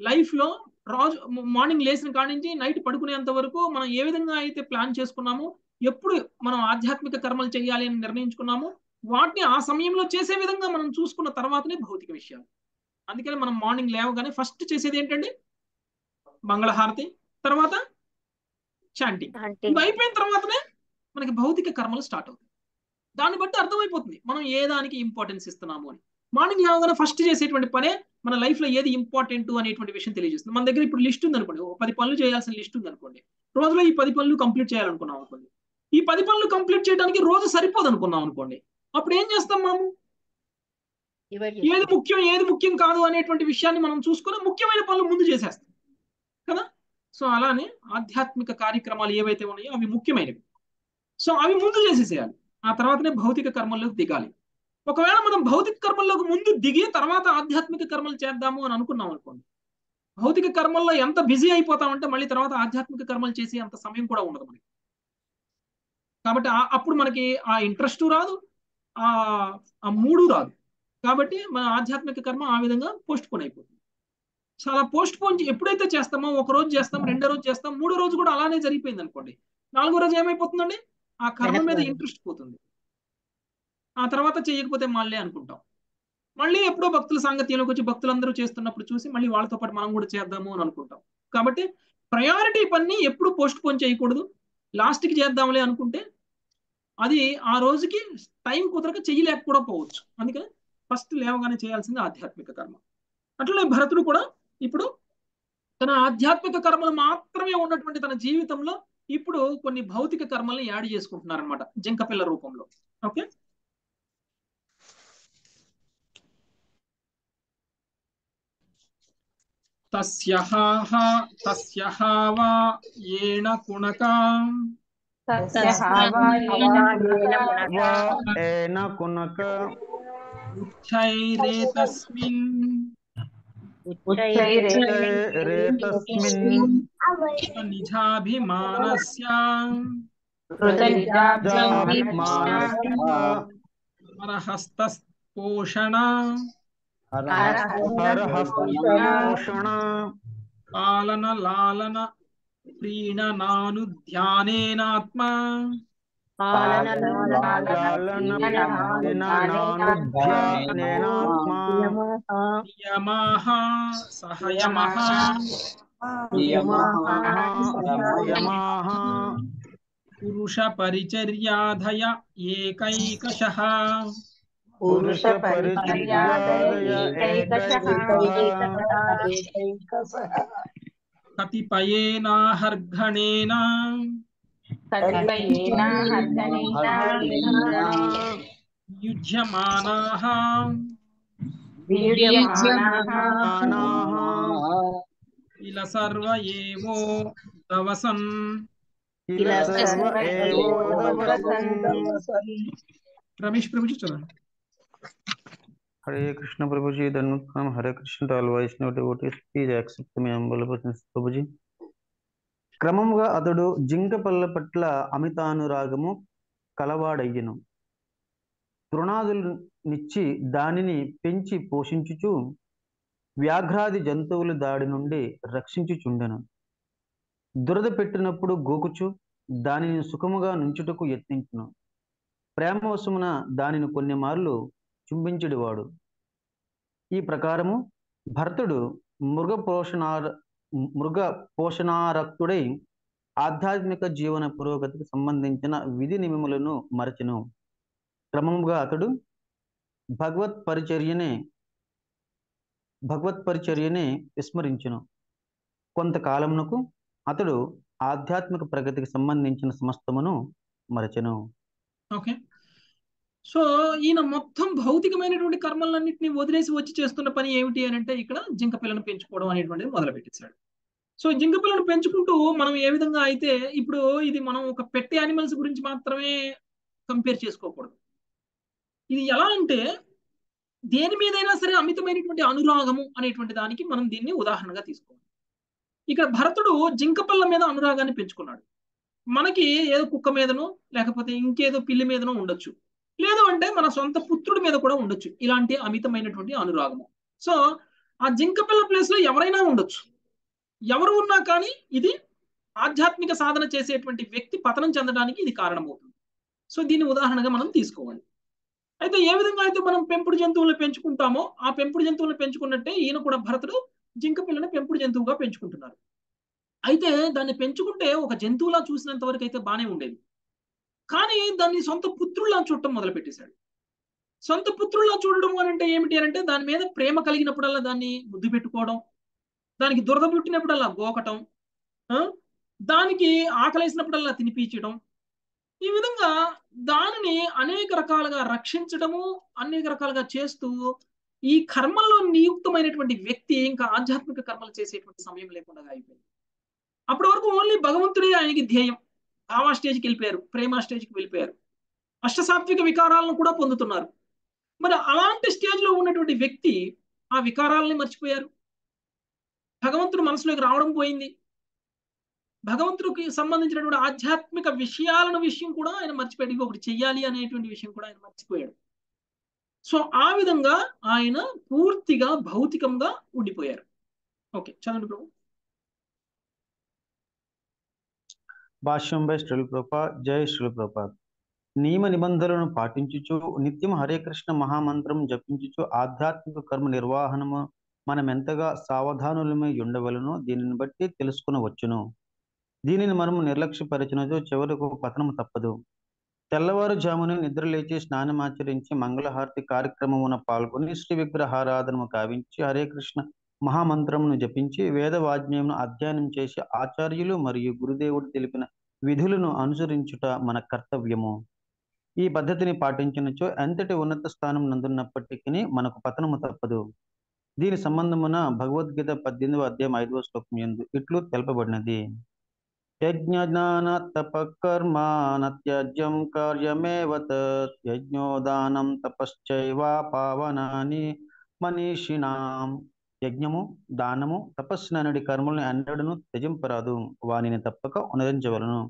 లైఫ్లో రోజు మార్నింగ్ లేచిన కాడి నుంచి నైట్ పడుకునేంత వరకు మనం ఏ విధంగా అయితే ప్లాన్ చేసుకున్నామో, ఎప్పుడు మనం ఆధ్యాత్మిక కర్మలు చేయాలి అని నిర్ణయించుకున్నామో వాటిని ఆ సమయంలో చేసే విధంగా మనం చూసుకున్న తర్వాతనే భౌతిక విషయాలు. అందుకని మనం మార్నింగ్ లేవగానే ఫస్ట్ చేసేది ఏంటండి? మంగళహారతి, తర్వాత చాంటింగ్. ఇవి అయిపోయిన తర్వాతనే మనకి భౌతిక కర్మలు స్టార్ట్ అవుతాయి. దాన్ని బట్టి అర్థమైపోతుంది మనం ఏ దానికి ఇంపార్టెన్స్ ఇస్తున్నాము అని. మార్నింగ్ లేవగానే ఫస్ట్ చేసేటువంటి పనే మన లైఫ్లో ఏది ఇంపార్టెంట్ అనేటువంటి విషయం తెలియజేస్తుంది. మన దగ్గర ఇప్పుడు లిస్ట్ ఉందనుకోండి, ఓ పది పనులు చేయాల్సిన లిస్ట్ ఉందనుకోండి, రోజులో ఈ పది పనులు కంప్లీట్ చేయాలనుకున్నాం అనుకోండి, ఈ పది పనులు కంప్లీట్ చేయడానికి రోజు సరిపోదు అనుకున్నాం అనుకోండి, అప్పుడు ఏం చేస్తాం మనము? ఏది ముఖ్యం ఏది ముఖ్యం కాదు అనేటువంటి విషయాన్ని మనం చూసుకుని ముఖ్యమైన పనులు ముందు చేసేస్తాం కదా. సో అలానే ఆధ్యాత్మిక కార్యక్రమాలు ఏవైతే ఉన్నాయో అవి ముఖ్యమైనవి, సో అవి ముందు చేసేసేయాలి, ఆ తర్వాతనే భౌతిక కర్మల్లోకి దిగాలి. ఒకవేళ మనం భౌతిక కర్మల్లోకి ముందు దిగి తర్వాత ఆధ్యాత్మిక కర్మలు చేద్దాము అని అనుకున్నాం అనుకోండి, భౌతిక కర్మల్లో ఎంత బిజీ అయిపోతామంటే మళ్ళీ తర్వాత ఆధ్యాత్మిక కర్మలు చేసే అంత సమయం కూడా ఉండదు మనకి. కాబట్టి అప్పుడు మనకి ఆ ఇంట్రెస్ట్ రాదు, ఆ ఆ మూడు రాదు. కాబట్టి మన ఆధ్యాత్మిక కర్మ ఆ విధంగా పోస్ట్ పోన్ అయిపోతుంది. సో అలా పోస్ట్ పోన్ ఎప్పుడైతే చేస్తామో, ఒక రోజు చేస్తాం, రెండో రోజు చేస్తాం, మూడో రోజు కూడా అలానే జరిగిపోయింది అనుకోండి, నాలుగో రోజు ఏమైపోతుందండి, ఆ కర్మ మీద ఇంట్రెస్ట్ పోతుంది, ఆ తర్వాత చేయకపోతే మళ్ళీ అనుకుంటాం. మళ్ళీ ఎప్పుడో భక్తుల సాంగత్యంలోకి వచ్చి భక్తులందరూ చేస్తున్నప్పుడు చూసి మళ్ళీ వాళ్ళతో పాటు మనం కూడా చేద్దాము అని అనుకుంటాం. కాబట్టి ప్రయారిటీ పని ఎప్పుడు పోస్ట్ పోన్ చేయకూడదు. లాస్ట్కి చేద్దాంలే అనుకుంటే అది ఆ రోజుకి టైం కుదరక చేయలేకపోవడం పోవచ్చు. అందుకని ఫస్ట్ లేవగానే చేయాల్సింది ఆధ్యాత్మిక కర్మ. అట్లనే భరతుడు కూడా ఇప్పుడు తన ఆధ్యాత్మిక కర్మలు మాత్రమే ఉన్నటువంటి తన జీవితంలో ఇప్పుడు కొన్ని భౌతిక కర్మల్ని యాడ్ చేసుకుంటున్నారు అనమాట, జింకపిల్ల రూపంలో. ఓకే, హస్తపోషణ పాలన లాలన ప్రీణనాను ధ్యానేనాత్మా యమః సహయమః పురుష పరిచర్యాధయ ఏకైకశః కతిపయేనాహర్ఘణేన యుజ్యమానాః ఇల సర్వ ఏవో దవసన్ రమేష్ ప్రభుజీ చూడండి. Hare Krishna Prabhuji, Dhanukam, Hare Krishna to all Vaishnav devotees, please accept me humble presence Prabhuji. క్రమంగా అతడు జింకపల్ల పట్ల అమితానురాగము కలవాడయ్యను. తృణాదులు నిచ్చి దానిని పెంచి పోషించుచు వ్యాఘ్రాది జంతువుల దాడి నుండి రక్షించుచుండెను. దురద పెట్టినప్పుడు గోకుచు దానిని సుఖముగా నుంచుటకు యత్నించును. ప్రేమవశమున దానిని కొన్ని మార్లు చుంబించుడివాడు. ఈ ప్రకారము భరతుడు మృగ పోషణార మృగ పోషణారక్తుడై ఆధ్యాత్మిక జీవన పురోగతికి సంబంధించిన విధి నియమములను మరచెను. క్రమంగా అతడు భగవత్ పరిచర్యనే భగవత్ పరిచర్యనే విస్మరించెను. కొంతకాలమునకు అతడు ఆధ్యాత్మిక ప్రగతికి సంబంధించిన సమస్తమును మరచెను. ఓకే, సో ఈయన మొత్తం భౌతికమైనటువంటి కర్మలన్నింటినీ వదిలేసి వచ్చి చేస్తున్న పని ఏమిటి అని అంటే, ఇక్కడ జింక పిల్లను పెంచుకోవడం అనేటువంటిది మొదలు పెట్టేశాడు. సో జింక పిల్లను పెంచుకుంటూ మనం ఏ విధంగా అయితే, ఇప్పుడు ఇది మనం ఒక పెట్ యానిమల్స్ గురించి మాత్రమే కంపేర్ చేసుకోకూడదు. ఇది ఎలా అంటే, దేని మీదైనా సరే అమితమైనటువంటి అనురాగము అనేటువంటి దానికి మనం దీన్ని ఉదాహరణగా తీసుకోవాలి. ఇక్కడ భరతుడు జింక పిల్ల మీద అనురాగాన్ని పెంచుకున్నాడు. మనకి ఏదో కుక్క మీదనో లేకపోతే ఇంకేదో పిల్లి మీదనో ఉండొచ్చు, లేదు అంటే మన సొంత పుత్రుడి మీద కూడా ఉండొచ్చు ఇలాంటి అమితమైనటువంటి అనురాగము. సో ఆ జింక పిల్ల ప్లేస్ లో ఎవరైనా ఉండొచ్చు. ఎవరు ఉన్నా కానీ ఇది ఆధ్యాత్మిక సాధన చేసేటువంటి వ్యక్తి పతనం చెందడానికి ఇది కారణమవుతుంది. సో దీన్ని ఉదాహరణగా మనం తీసుకోవాలి. అయితే ఏ విధంగా అయితే మనం పెంపుడు జంతువులను పెంచుకుంటామో, ఆ పెంపుడు జంతువులను పెంచుకున్నట్టే ఈయన కూడా భరతుడు జింక పిల్లని పెంపుడు జంతువుగా పెంచుకుంటున్నారు. అయితే దాన్ని పెంచుకుంటే ఒక జంతువులా చూసినంత వరకు అయితే బాగానే ఉండేది, కానీ దాన్ని సొంత పుత్రుల్లా చూడటం మొదలు పెట్టేశాడు. సొంత పుత్రుల్లా చూడడం అని అంటే ఏమిటి అంటే, దాని మీద ప్రేమ కలిగినప్పుడల్లా దాన్ని ముద్దు పెట్టుకోవడం, దానికి దురద పుట్టినప్పుడల్లా గోకటం, దానికి ఆకలేసినప్పుడల్లా తినిపించడం, ఈ విధంగా దానిని అనేక రకాలుగా రక్షించడము అనేక రకాలుగా చేస్తూ ఈ కర్మల్లో నియుక్తమైనటువంటి వ్యక్తి ఇంకా ఆధ్యాత్మిక కర్మలు చేసేటువంటి సమయం లేకుండా అయిపోయింది. అప్పటి వరకు ఓన్లీ భగవంతుడే ఆయనకి ధ్యేయం. భావా స్టేజ్కి వెళ్ళిపోయారు, ప్రేమ స్టేజ్కి వెళ్ళిపోయారు, అష్టసాత్విక వికారాలను కూడా పొందుతున్నారు. మరి అలాంటి స్టేజ్లో ఉన్నటువంటి వ్యక్తి ఆ వికారాలని మర్చిపోయారు, భగవంతుడు మనసులోకి రావడం పోయింది, భగవంతుడికి సంబంధించినటువంటి ఆధ్యాత్మిక విషయాలను విషయం కూడా ఆయన మర్చిపోయాడు. ఇంకొకటి చెయ్యాలి అనేటువంటి విషయం కూడా ఆయన మర్చిపోయాడు. సో ఆ విధంగా ఆయన పూర్తిగా భౌతికంగా ఉండిపోయారు. ఓకే చదండి ప్రభు. భాష్యం బై శ్రీల ప్రభుపాద్. జై శ్రీల ప్రభుపాద్. నియమ నిబంధనలను పాటించుచు నిత్యం హరే కృష్ణ మహామంత్రం జపించుచు ఆధ్యాత్మిక కర్మ నిర్వహణము మనం ఎంతగా సావధానులమై ఉండవలనో దీనిని బట్టి తెలుసుకునవచ్చును. దీనిని మనము నిర్లక్ష్యపరిచినచో చివరకు పతనము తప్పదు. తెల్లవారుజామున నిద్రలేచి స్నానమాచరించి మంగళహారతి కార్యక్రమమున పాల్గొని శ్రీ విగ్రహారాధనము కావించి హరే కృష్ణ మహామంత్రమును జపించి వేదవాజ్ఞమును అధ్యయనం చేసి ఆచార్యులు మరియు గురుదేవుడు తెలిపిన విధులను అనుసరించుట మన కర్తవ్యము. ఈ పద్ధతిని పాటించినచో ఎంతటి ఉన్నత స్థానం నందున్నప్పటికీ మనకు పతనము తప్పదు. దీని సంబంధమున భగవద్గీత పద్దెనిమిదవ అధ్యాయం ఐదవ శ్లోకం యందు ఇట్లు తెలుపబడినది. యజ్ఞాన తపకర్మాణ త్యజ్యం కార్యమేవ తత్ యజ్ఞోదానం తపశ్చైవ పావనాని మనీషిణాం. యజ్ఞము దానము తపస్సునడి కర్మలను ఎన్నడను త్యజింపరాదు, వానిని తప్పక ఉనరించవలను.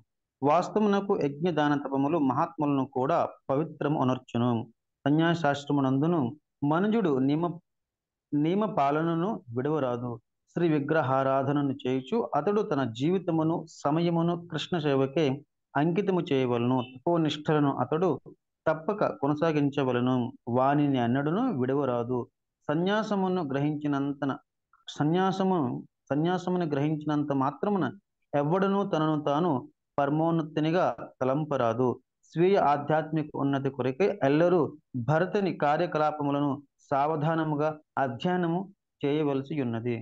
వాస్తవమునకు యజ్ఞ దాన తపములు మహాత్ములను కూడా పవిత్రము ఉనర్చును. సన్యాసాశ్రమునందును మనుజుడు నియమ నియమ పాలనను విడవరాదు. శ్రీ విగ్రహారాధనను చేయుచు అతడు తన జీవితమును సమయమును కృష్ణ సేవకే అంకితము చేయవలను. తపోనిష్ఠలను అతడు తప్పక కొనసాగించవలను, వానిని ఎన్నడను విడవరాదు. సన్యాసమును గ్రహించినంత సన్యాసము సన్యాసమును గ్రహించినంత మాత్రమున ఎవ్వడను తనను తాను పరమోన్నతినిగా తలంపరాదు. స్వీయ ఆధ్యాత్మిక ఉన్నతి కొరకే ఎల్లరూ భరతుని కార్యకలాపములను సావధానముగా అధ్యయనము చేయవలసి ఉన్నది.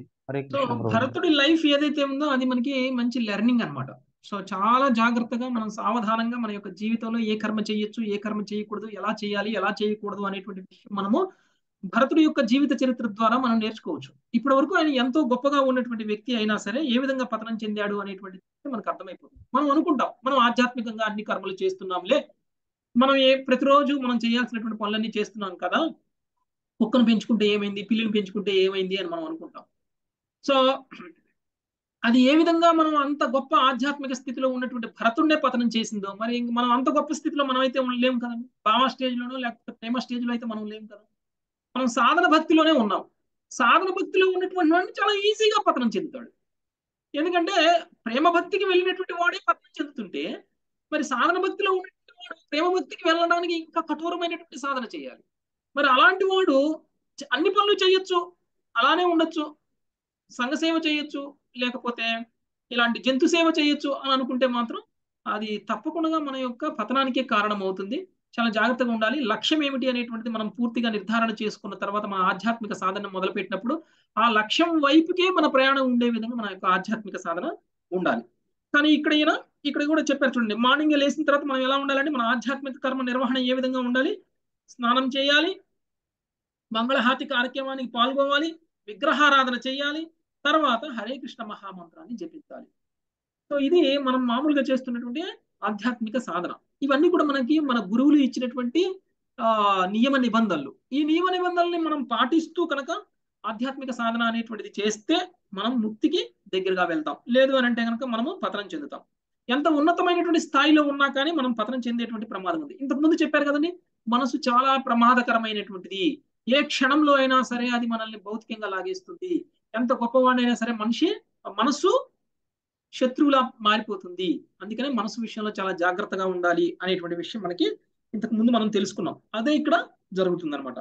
సో భరతుడి లైఫ్ ఏదైతే ఉందో అది మనకి మంచి లెర్నింగ్ అన్నమాట. సో చాలా జాగ్రత్తగా మనం సావధానంగా మన యొక్క జీవితంలో ఏ కర్మ చేయొచ్చు, ఏ కర్మ చేయకూడదు, ఎలా చేయాలి, ఎలా చేయకూడదు అనేటువంటి విషయం మనము భరతుడి యొక్క జీవిత చరిత్ర ద్వారా మనం నేర్చుకోవచ్చు. ఇప్పటి వరకు ఆయన ఎంతో గొప్పగా ఉన్నటువంటి వ్యక్తి అయినా సరే ఏ విధంగా పతనం చెందాడు అనేటువంటి మనకు అర్థమైపోతుంది. మనం అనుకుంటాం మనం ఆధ్యాత్మికంగా అన్ని కర్మలు చేస్తున్నాంలే, మనం ఏ ప్రతిరోజు మనం చేయాల్సినటువంటి పనులన్నీ చేస్తున్నాం కదా, కుక్కను పెంచుకుంటే ఏమైంది, పిల్లిని పెంచుకుంటే ఏమైంది అని మనం అనుకుంటాం. సో అది ఏ విధంగా మనం అంత గొప్ప ఆధ్యాత్మిక స్థితిలో ఉన్నటువంటి భరతుడినే పతనం చేసిందో, మరి మనం అంత గొప్ప స్థితిలో మనం అయితే లేము కదా, భావ స్టేజ్లోనో లేకపోతే ప్రేమ స్టేజ్లో అయితే మనం లేము కదా, మనం సాధన భక్తిలోనే ఉన్నాం. సాధన భక్తిలో ఉన్నటువంటి వాడిని చాలా ఈజీగా పతనం చెందుతాడు. ఎందుకంటే ప్రేమ భక్తికి వెళ్ళినటువంటి వాడే పతనం చెందుతుంటే, మరి సాధన భక్తిలో ఉన్నటువంటి వాడు ప్రేమ భక్తికి వెళ్ళడానికి ఇంకా కఠోరమైనటువంటి సాధన చేయాలి. మరి అలాంటి వాడు అన్ని పనులు చేయొచ్చు, అలానే ఉండొచ్చు, సంఘసేవ చేయొచ్చు, లేకపోతే ఇలాంటి జంతు సేవ చేయొచ్చు అని అనుకుంటే మాత్రం అది తప్పకుండా మన యొక్క పతనానికే కారణం అవుతుంది. చాలా జాగ్రత్తగా ఉండాలి. లక్ష్యం ఏమిటి అనేటువంటిది మనం పూర్తిగా నిర్ధారణ చేసుకున్న తర్వాత మన ఆధ్యాత్మిక సాధన మొదలుపెట్టినప్పుడు ఆ లక్ష్యం వైపుకే మన ప్రయాణం ఉండే విధంగా మన యొక్క ఆధ్యాత్మిక సాధన ఉండాలి. కానీ ఇక్కడ ఈయన ఇక్కడ కూడా చెప్పారు చూడండి, మార్నింగ్ లేసిన తర్వాత మనం ఎలా ఉండాలంటే మన ఆధ్యాత్మిక కర్మ నిర్వహణ ఏ విధంగా ఉండాలి, స్నానం చేయాలి, మంగళహారతి కార్యక్రమానికి పాల్గొవాలి, విగ్రహారాధన చేయాలి, తర్వాత హరే కృష్ణ మహామంత్రాన్ని జపించాలి. సో ఇది మనం మామూలుగా చేస్తున్నటువంటి ఆధ్యాత్మిక సాధన. ఇవన్నీ కూడా మనకి మన గురువులు ఇచ్చినటువంటి ఆ నియమ నిబంధనలు. ఈ నియమ నిబంధనల్ని మనం పాటిస్తూ కనుక ఆధ్యాత్మిక సాధన అనేటువంటిది చేస్తే మనం ముక్తికి దగ్గరగా వెళ్తాం. లేదు అని అంటే కనుక మనము పతనం చెందుతాం. ఎంత ఉన్నతమైనటువంటి స్థాయిలో ఉన్నా కానీ మనం పతనం చెందేటువంటి ప్రమాదం ఉంది. ఇంతకుముందు చెప్పారు కదండి, మనసు చాలా ప్రమాదకరమైనటువంటిది, ఏ క్షణంలో అయినా సరే అది మనల్ని భౌతికంగా లాగేస్తుంది. ఎంత గొప్పవాడైనా సరే మనిషి మనసు శత్రువులా మారిపోతుంది. అందుకనే మనసు విషయంలో చాలా జాగ్రత్తగా ఉండాలి అనేటువంటి విషయం మనకి ఇంతకు ముందు మనం తెలుసుకున్నాం. అదే ఇక్కడ జరుగుతుంది అనమాట.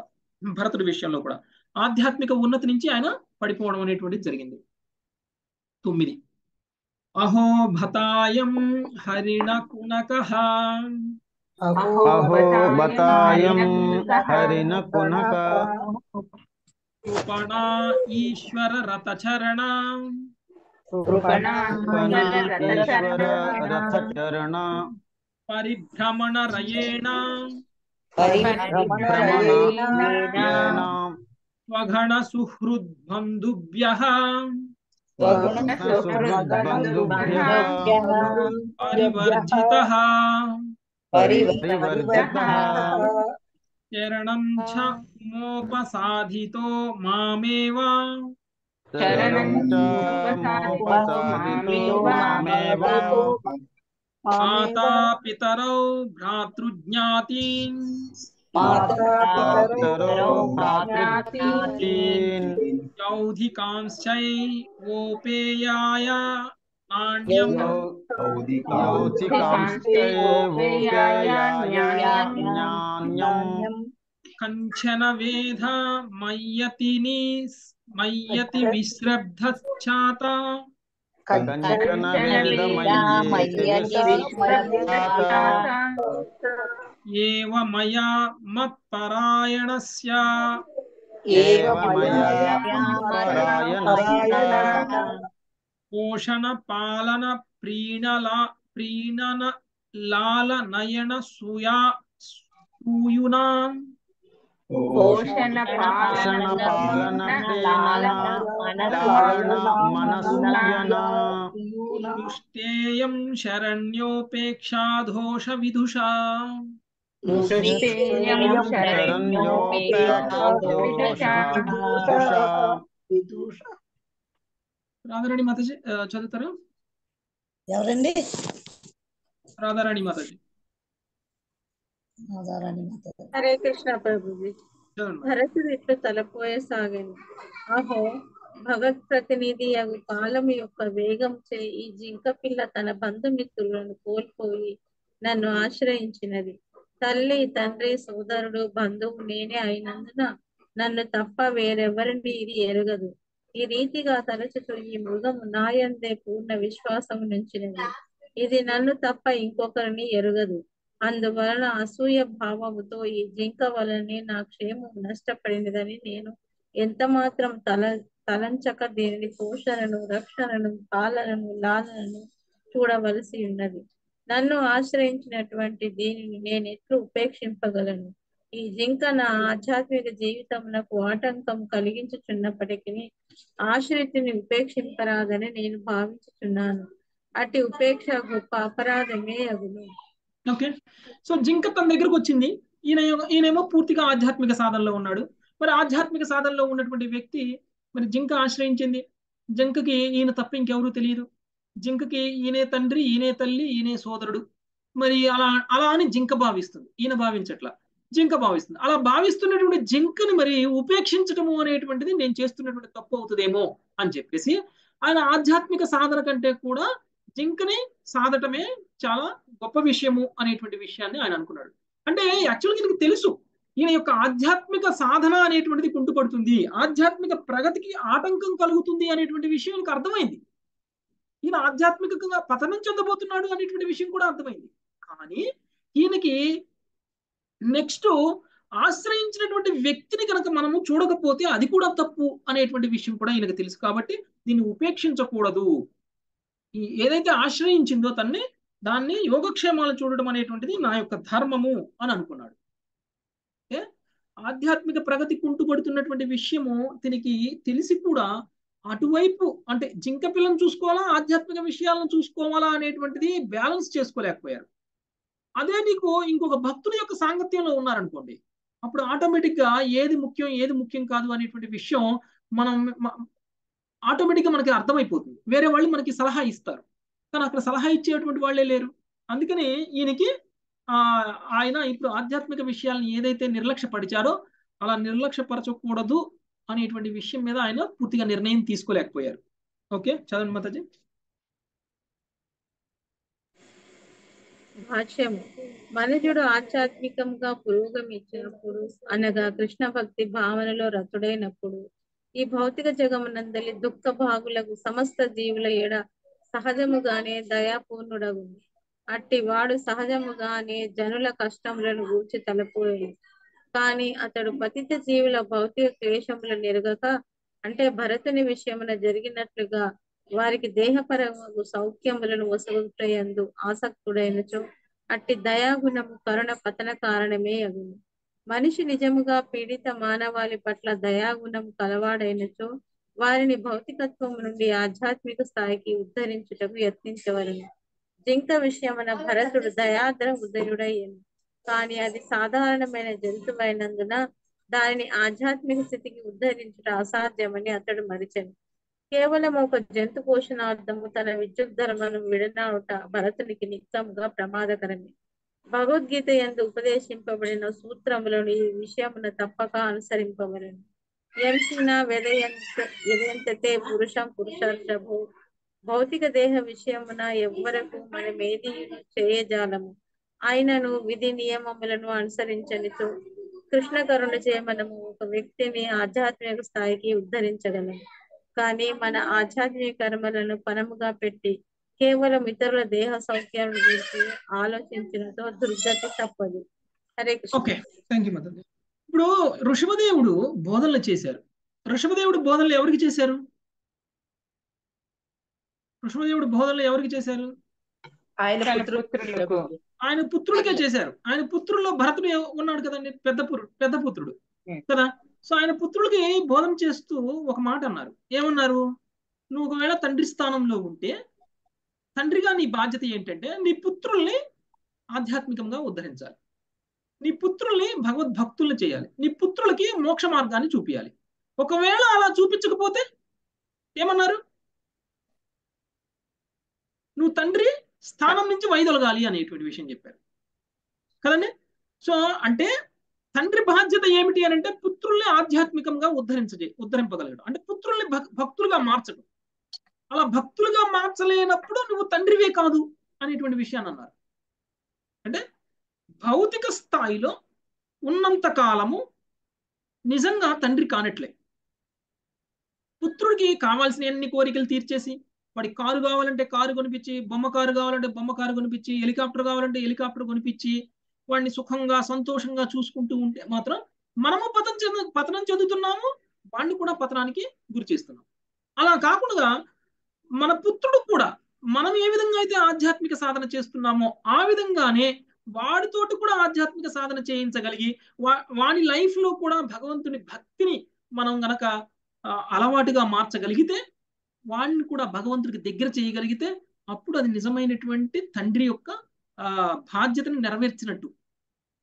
భరతుడి విషయంలో కూడా ఆధ్యాత్మిక ఉన్నతి నుంచి ఆయన పడిపోవడం అనేటువంటిది జరిగింది. తొమ్మిది అహో భతాయం హరిణ కునక ఈశ్వర రథచరణ పరిభ్రమణ రయేణ స్వగణ సుహృద్బంధుభ్యః పరివర్జితః శరణం చ మోపసాధితో మామేవ माता पितरौ भ्रातृज्ञातीन् यौधिकांश्चै गोपेयाय नान्यम् कंचन वेद मय्यतिनि मय्यति विश्रब्धश्चाता कंचन वेद मय्यति विश्रब्धश्चाता एव मया मत्परायणस्य एव मया मत्परायणस्य पोषण पालन प्रीणला प्रीणन लाल नयन सुया सुयुना पोषण पालन पालन मनसुयना तुष्टेयं शरण्योपेक्षा दोष विदुषा राधाराणी माताजी చదువుతారా ఎవరండి రాధారాణి మాతాజీ రాధారాణి మాతాజీ హరే కృష్ణ ప్రభుజీ భరతుడితో తలపోయసాగింది అహో భగత్ ప్రతినిధి అగు కాలం యొక్క వేగం చే ఈ జింక పిల్ల తన బంధుమిత్రులను కోల్పోయి నన్ను ఆశ్రయించినది తల్లి తండ్రి సోదరుడు బంధువు నేనే అయినందున నన్ను తప్ప వేరెవరిని ఇది ఎరగదు. ఈ రీతిగా తలచుతూ ఈ మృగము నాయందే పూర్ణ విశ్వాసం నుంచినది. ఇది నన్ను తప్ప ఇంకొకరిని ఎరగదు. అందువలన అసూయ భావముతో ఈ జింక వలనే నా క్షేమం నష్టపడినదని నేను ఎంత మాత్రం తల తలంచక దీనిని పోషణను రక్షణను పాలనను లాలనను చూడవలసి ఉన్నది. నన్ను ఆశ్రయించినటువంటి దీనిని నేను ఎట్లు ఉపేక్షింపగలను? ఈ జింక నా ఆధ్యాత్మిక జీవితమునకు ఆటంకం కలిగించుచున్నప్పటికీ ఆశ్రితుని ఉపేక్షింపరాదని నేను భావించుచున్నాను. అటు ఉపేక్ష గొప్ప అపరాధమే అగును. ఓకే, సో జింక తన దగ్గరకు వచ్చింది. ఈయన ఈయనేమో పూర్తిగా ఆధ్యాత్మిక సాధనలో ఉన్నాడు. మరి ఆధ్యాత్మిక సాధనలో ఉన్నటువంటి వ్యక్తి మరి జింక ఆశ్రయించింది. జింకకి ఈయన తప్ప ఇంకెవరూ తెలియదు. జింకకి ఈయనే తండ్రి, ఈయనే తల్లి, ఈయనే సోదరుడు. మరి అలా అలా అని జింక భావిస్తుంది, ఈయన భావించట్లా. జింక భావిస్తుంది. అలా భావిస్తున్నటువంటి జింకని మరి ఉపేక్షించటము అనేటువంటిది నేను చేస్తున్నటువంటి తప్పు అవుతుందేమో అని చెప్పేసి ఆయన ఆధ్యాత్మిక సాధన కంటే కూడా జింకని సాధటమే చాలా గొప్ప విషయము అనేటువంటి విషయాన్ని ఆయన అనుకున్నాడు. అంటే యాక్చువల్గా ఈయనకి తెలుసు ఈయన యొక్క ఆధ్యాత్మిక సాధన అనేటువంటిది కుంటుపడుతుంది, ఆధ్యాత్మిక ప్రగతికి ఆటంకం కలుగుతుంది అనేటువంటి విషయం ఆయనకు అర్థమైంది. ఈయన ఆధ్యాత్మికంగా పతనం చెందబోతున్నాడు అనేటువంటి విషయం కూడా అర్థమైంది. కానీ ఈయనకి నెక్స్ట్ ఆశ్రయించినటువంటి వ్యక్తిని కనుక మనము చూడకపోతే అది కూడా తప్పు అనేటువంటి విషయం కూడా ఈయనకు తెలుసు. కాబట్టి దీన్ని ఉపేక్షించకూడదు. ఈ ఏదైతే ఆశ్రయించిందో తన్ని దాన్ని యోగక్షేమాలు చూడడం అనేటువంటిది నా యొక్క ధర్మము అని అనుకున్నాడు. ఓకే, ఆధ్యాత్మిక ప్రగతి కుంటుపడుతున్నటువంటి విషయము దీనికి తెలిసి కూడా అటువైపు అంటే జింక పిల్లను చూసుకోవాలా, ఆధ్యాత్మిక విషయాలను చూసుకోవాలా అనేటువంటిది బ్యాలెన్స్ చేసుకోలేకపోయారు. అదే నీకు ఇంకొక భక్తుని యొక్క సాంగత్యంలో ఉన్నారనుకోండి, అప్పుడు ఆటోమేటిక్గా ఏది ముఖ్యం ఏది ముఖ్యం కాదు అనేటువంటి విషయం మనం ఆటోమేటిక్గా మనకి అర్థమైపోతుంది. వేరే వాళ్ళు మనకి సలహా ఇస్తారు, కానీ అక్కడ సలహా ఇచ్చేటువంటి వాళ్ళే లేరు. అందుకని ఈయనకి ఆయన ఇప్పుడు ఆధ్యాత్మిక విషయాలను ఏదైతే నిర్లక్ష్యపరిచారో అలా నిర్లక్ష్యపరచకూడదు అనేటువంటి విషయం మీద ఆయన పూర్తిగా నిర్ణయం తీసుకోలేకపోయారు. ఓకే, చదవండి మాతాజీ. భాష్యము. మనుజుడు ఆధ్యాత్మికంగా పురోగమించినప్పుడు అనగా కృష్ణ భక్తి భావనలో రతుడైనప్పుడు ఈ భౌతిక జగమునందలి దుఃఖ భాగులకు సమస్త జీవుల ఎడ సహజముగానే దయాపూర్ణుడవు. అట్టి వాడు సహజముగానే జనుల కష్టములను గూర్చి తలపోయి, కానీ అతడు పతిత జీవుల భౌతిక క్లేశములను ఎరగక అంటే భరతుని విషయమున జరిగినట్లుగా వారికి దేహపరము సౌఖ్యములను వసగుటయందు ఆసక్తుడైనచో అట్టి దయాగుణము కరుణ పతన కారణమే అగును. మనిషి నిజముగా పీడిత మానవాళి పట్ల దయాగుణము కలవాడైనచో వారిని భౌతికత్వము నుండి ఆధ్యాత్మిక స్థాయికి ఉద్ధరించుటకు యత్నించవలెను. జింక విషయమున భరతుడు దయాద్ర ఉదయుడయ్యను. కానీ అది సాధారణమైన జంతువైనందున దానిని ఆధ్యాత్మిక స్థితికి ఉద్ధరించుట అసాధ్యమని అతడు మరిచెను. కేవలం ఒక జంతు పోషణార్థము తన విద్యుత్ ధర్మను విడనాడుట భరతునికి నిత్యముగా ప్రమాదకరమే. భగవద్గీత యందు ఉపదేశింపబడిన సూత్రములను ఈ విషయమున తప్పక అనుసరింపవలెను. యంసిన వేదయంత యదంతతే పురుషం పురుషార్షభో. భౌతిక దేహ విషయమున ఎవ్వరకు మనం ఏదియు చేయజాలము. ఆయనను విధి నియమములను అనుసరించనిచో కృష్ణ కరుణ చే మనము ఒక వ్యక్తిని ఆధ్యాత్మిక స్థాయికి ఉద్ధరించగలము. కానీ మన ఆధ్యాత్మిక కర్మలను పనముగా పెట్టి కేవలం ఇతరుల దేహ సౌఖ్యాలను గురించి ఆలోచించడంతో దుర్గతి తప్పదు. Hare Krishna. Okay, thank you mother. ఇప్పుడు ఋషభదేవుడు బోధనలు చేశారు. ఋషభదేవుడు బోధనలు ఎవరికి చేశారు? ఋషభదేవుడు బోధనలు ఎవరికి చేశారు? ఆయన పుత్రుడికే చేశారు. ఆయన పుత్రుల్లో భరతుడు ఉన్నాడు కదండి, పెద్ద పెద్ద పుత్రుడు కదా. సో ఆయన పుత్రుడికి బోధన చేస్తూ ఒక మాట అన్నారు. ఏమన్నారు? నువ్వు ఒకవేళ తండ్రి స్థానంలో ఉంటే తండ్రిగా నీ బాధ్యత ఏంటంటే నీ పుత్రుల్ని ఆధ్యాత్మికంగా ఉద్ధరించాలి, నీ పుత్రుల్ని భగవద్భక్తుల్ని చేయాలి, నీ పుత్రులకి మోక్ష మార్గాన్ని చూపించాలి. ఒకవేళ అలా చూపించకపోతే ఏమన్నారు? నువ్వు తండ్రి స్థానం నుంచి వైదొలగాలి అనేటువంటి విషయం చెప్పారు కదండి. సో అంటే తండ్రి బాధ్యత ఏమిటి అని అంటే పుత్రుల్ని ఆధ్యాత్మికంగా ఉద్ధరించే ఉద్ధరింపగలగడం, అంటే పుత్రుల్ని భక్తులుగా మార్చడం. అలా భక్తులుగా మార్చలేనప్పుడు నువ్వు తండ్రివే కాదు అనేటువంటి విషయాన్ని అన్నారు. అంటే భౌతిక స్థాయిలో ఉన్నంత కాలము నిజంగా తండ్రి కానట్లే. పుత్రుడికి కావాల్సిన అన్ని కోరికలు తీర్చేసి, వాడికి కారు కావాలంటే కారు కొనిపించి, బొమ్మ కారు కావాలంటే బొమ్మ కారు కొనిపించి, హెలికాప్టర్ కావాలంటే హెలికాప్టర్ కొనిపించి వాడిని సుఖంగా సంతోషంగా చూసుకుంటూ ఉంటే మాత్రం మనము పతనం చెందు పతనం చెందుతున్నాము, వాడిని కూడా పతనానికి గురి చేస్తున్నాము. అలా కాకుండా మన పుత్రుడు కూడా మనం ఏ విధంగా అయితే ఆధ్యాత్మిక సాధన చేస్తున్నామో ఆ విధంగానే వాడితోటి కూడా ఆధ్యాత్మిక సాధన చేయించగలిగి వా వాడి లైఫ్లో కూడా భగవంతుని భక్తిని మనం గనక అలవాటుగా మార్చగలిగితే, వాడిని కూడా భగవంతుడికి దగ్గర చేయగలిగితే అప్పుడు అది నిజమైనటువంటి తండ్రి యొక్క ఆ బాధ్యతను నెరవేర్చినట్టు,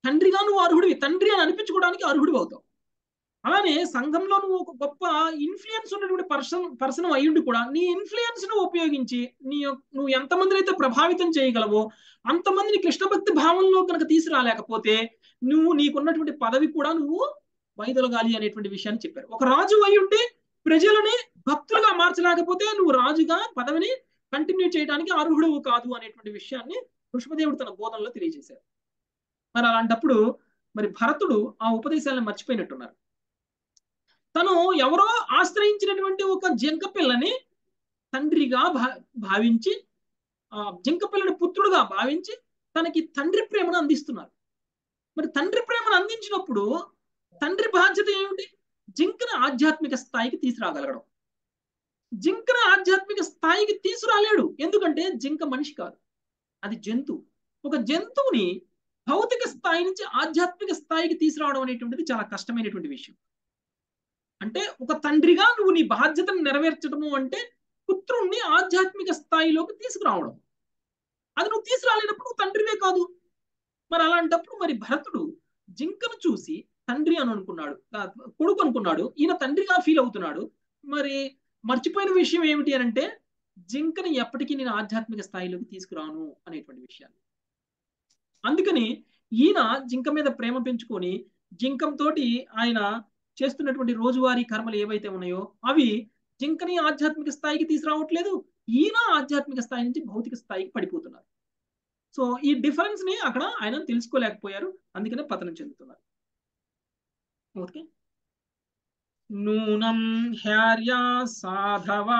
తండ్రిగా నువ్వు అర్హుడివి, తండ్రి అని అనిపించుకోవడానికి అర్హుడు అవుతావు. అలానే సంఘంలో నువ్వు ఒక గొప్ప ఇన్ఫ్లుయెన్స్ ఉన్నటువంటి పర్సన్ పర్సన్ అయ్యుండి కూడా నీ ఇన్ఫ్లుయెన్స్ ను ఉపయోగించి నీ నువ్వు ఎంతమందిని అయితే ప్రభావితం చేయగలవో అంతమందిని కృష్ణభక్తి భావంలో కనుక తీసుకురాలేకపోతే నువ్వు నీకున్నటువంటి పదవి కూడా నువ్వు వైదొలగాలి అనేటువంటి విషయాన్ని చెప్పారు. ఒక రాజు అయ్యుండి ప్రజలని భక్తులుగా మార్చలేకపోతే నువ్వు రాజుగా పదవిని కంటిన్యూ చేయడానికి అర్హుడు కాదు అనేటువంటి విషయాన్ని ఋషభదేవుడు తన బోధనలో తెలియజేశారు. మరి అలాంటప్పుడు మరి భరతుడు ఆ ఉపదేశాలను మర్చిపోయినట్టున్నారు. తను ఎవరో ఆశ్రయించినటువంటి ఒక జింక పిల్లని తండ్రిగా భా భావించి ఆ జింక పిల్లని పుత్రుడుగా భావించి తనకి తండ్రి ప్రేమను అందిస్తున్నారు. మరి తండ్రి ప్రేమను అందించినప్పుడు తండ్రి బాధ్యత ఏమిటి? జింకను ఆధ్యాత్మిక స్థాయికి తీసుకురాగలగడం. జింకను ఆధ్యాత్మిక స్థాయికి తీసుకురాలేడు, ఎందుకంటే జింక మనిషి కాదు, అది జంతువు. ఒక జంతువుని భౌతిక స్థాయి నుంచి ఆధ్యాత్మిక స్థాయికి తీసుకురావడం అనేటువంటిది చాలా కష్టమైనటువంటి విషయం. అంటే ఒక తండ్రిగా నువ్వు నీ బాధ్యతను నెరవేర్చడము అంటే పుత్రుణ్ణి ఆధ్యాత్మిక స్థాయిలోకి తీసుకురావడం. అది నువ్వు తీసుకురాలేనప్పుడు నువ్వు తండ్రివే కాదు. మరి అలాంటప్పుడు మరి భరతుడు జింకను చూసి తండ్రి అని అనుకున్నాడు, కొడుకు అనుకున్నాడు, ఈయన తండ్రిగా ఫీల్ అవుతున్నాడు. మరి మర్చిపోయిన విషయం ఏమిటి అని అంటే జింకని ఎప్పటికీ నేను ఆధ్యాత్మిక స్థాయిలోకి తీసుకురాను అనేటువంటి విషయాలు. అందుకని ఈయన జింక మీద ప్రేమ పెంచుకొని జింకంతోటి ఆయన చేస్తున్నటువంటి రోజువారీ కర్మలు ఏవైతే ఉన్నాయో అవి జింకని ఆధ్యాత్మిక స్థాయికి తీసుకురావట్లేదు, ఈయన ఆధ్యాత్మిక స్థాయి నుంచి భౌతిక స్థాయికి పడిపోతున్నారు. సో ఈ డిఫరెన్స్ ని అక్కడ ఆయన తెలుసుకోలేకపోయారు, అందుకనే పతనం చెందుతున్నారు. ఓకే, నూనం హ్యార్య సాధవా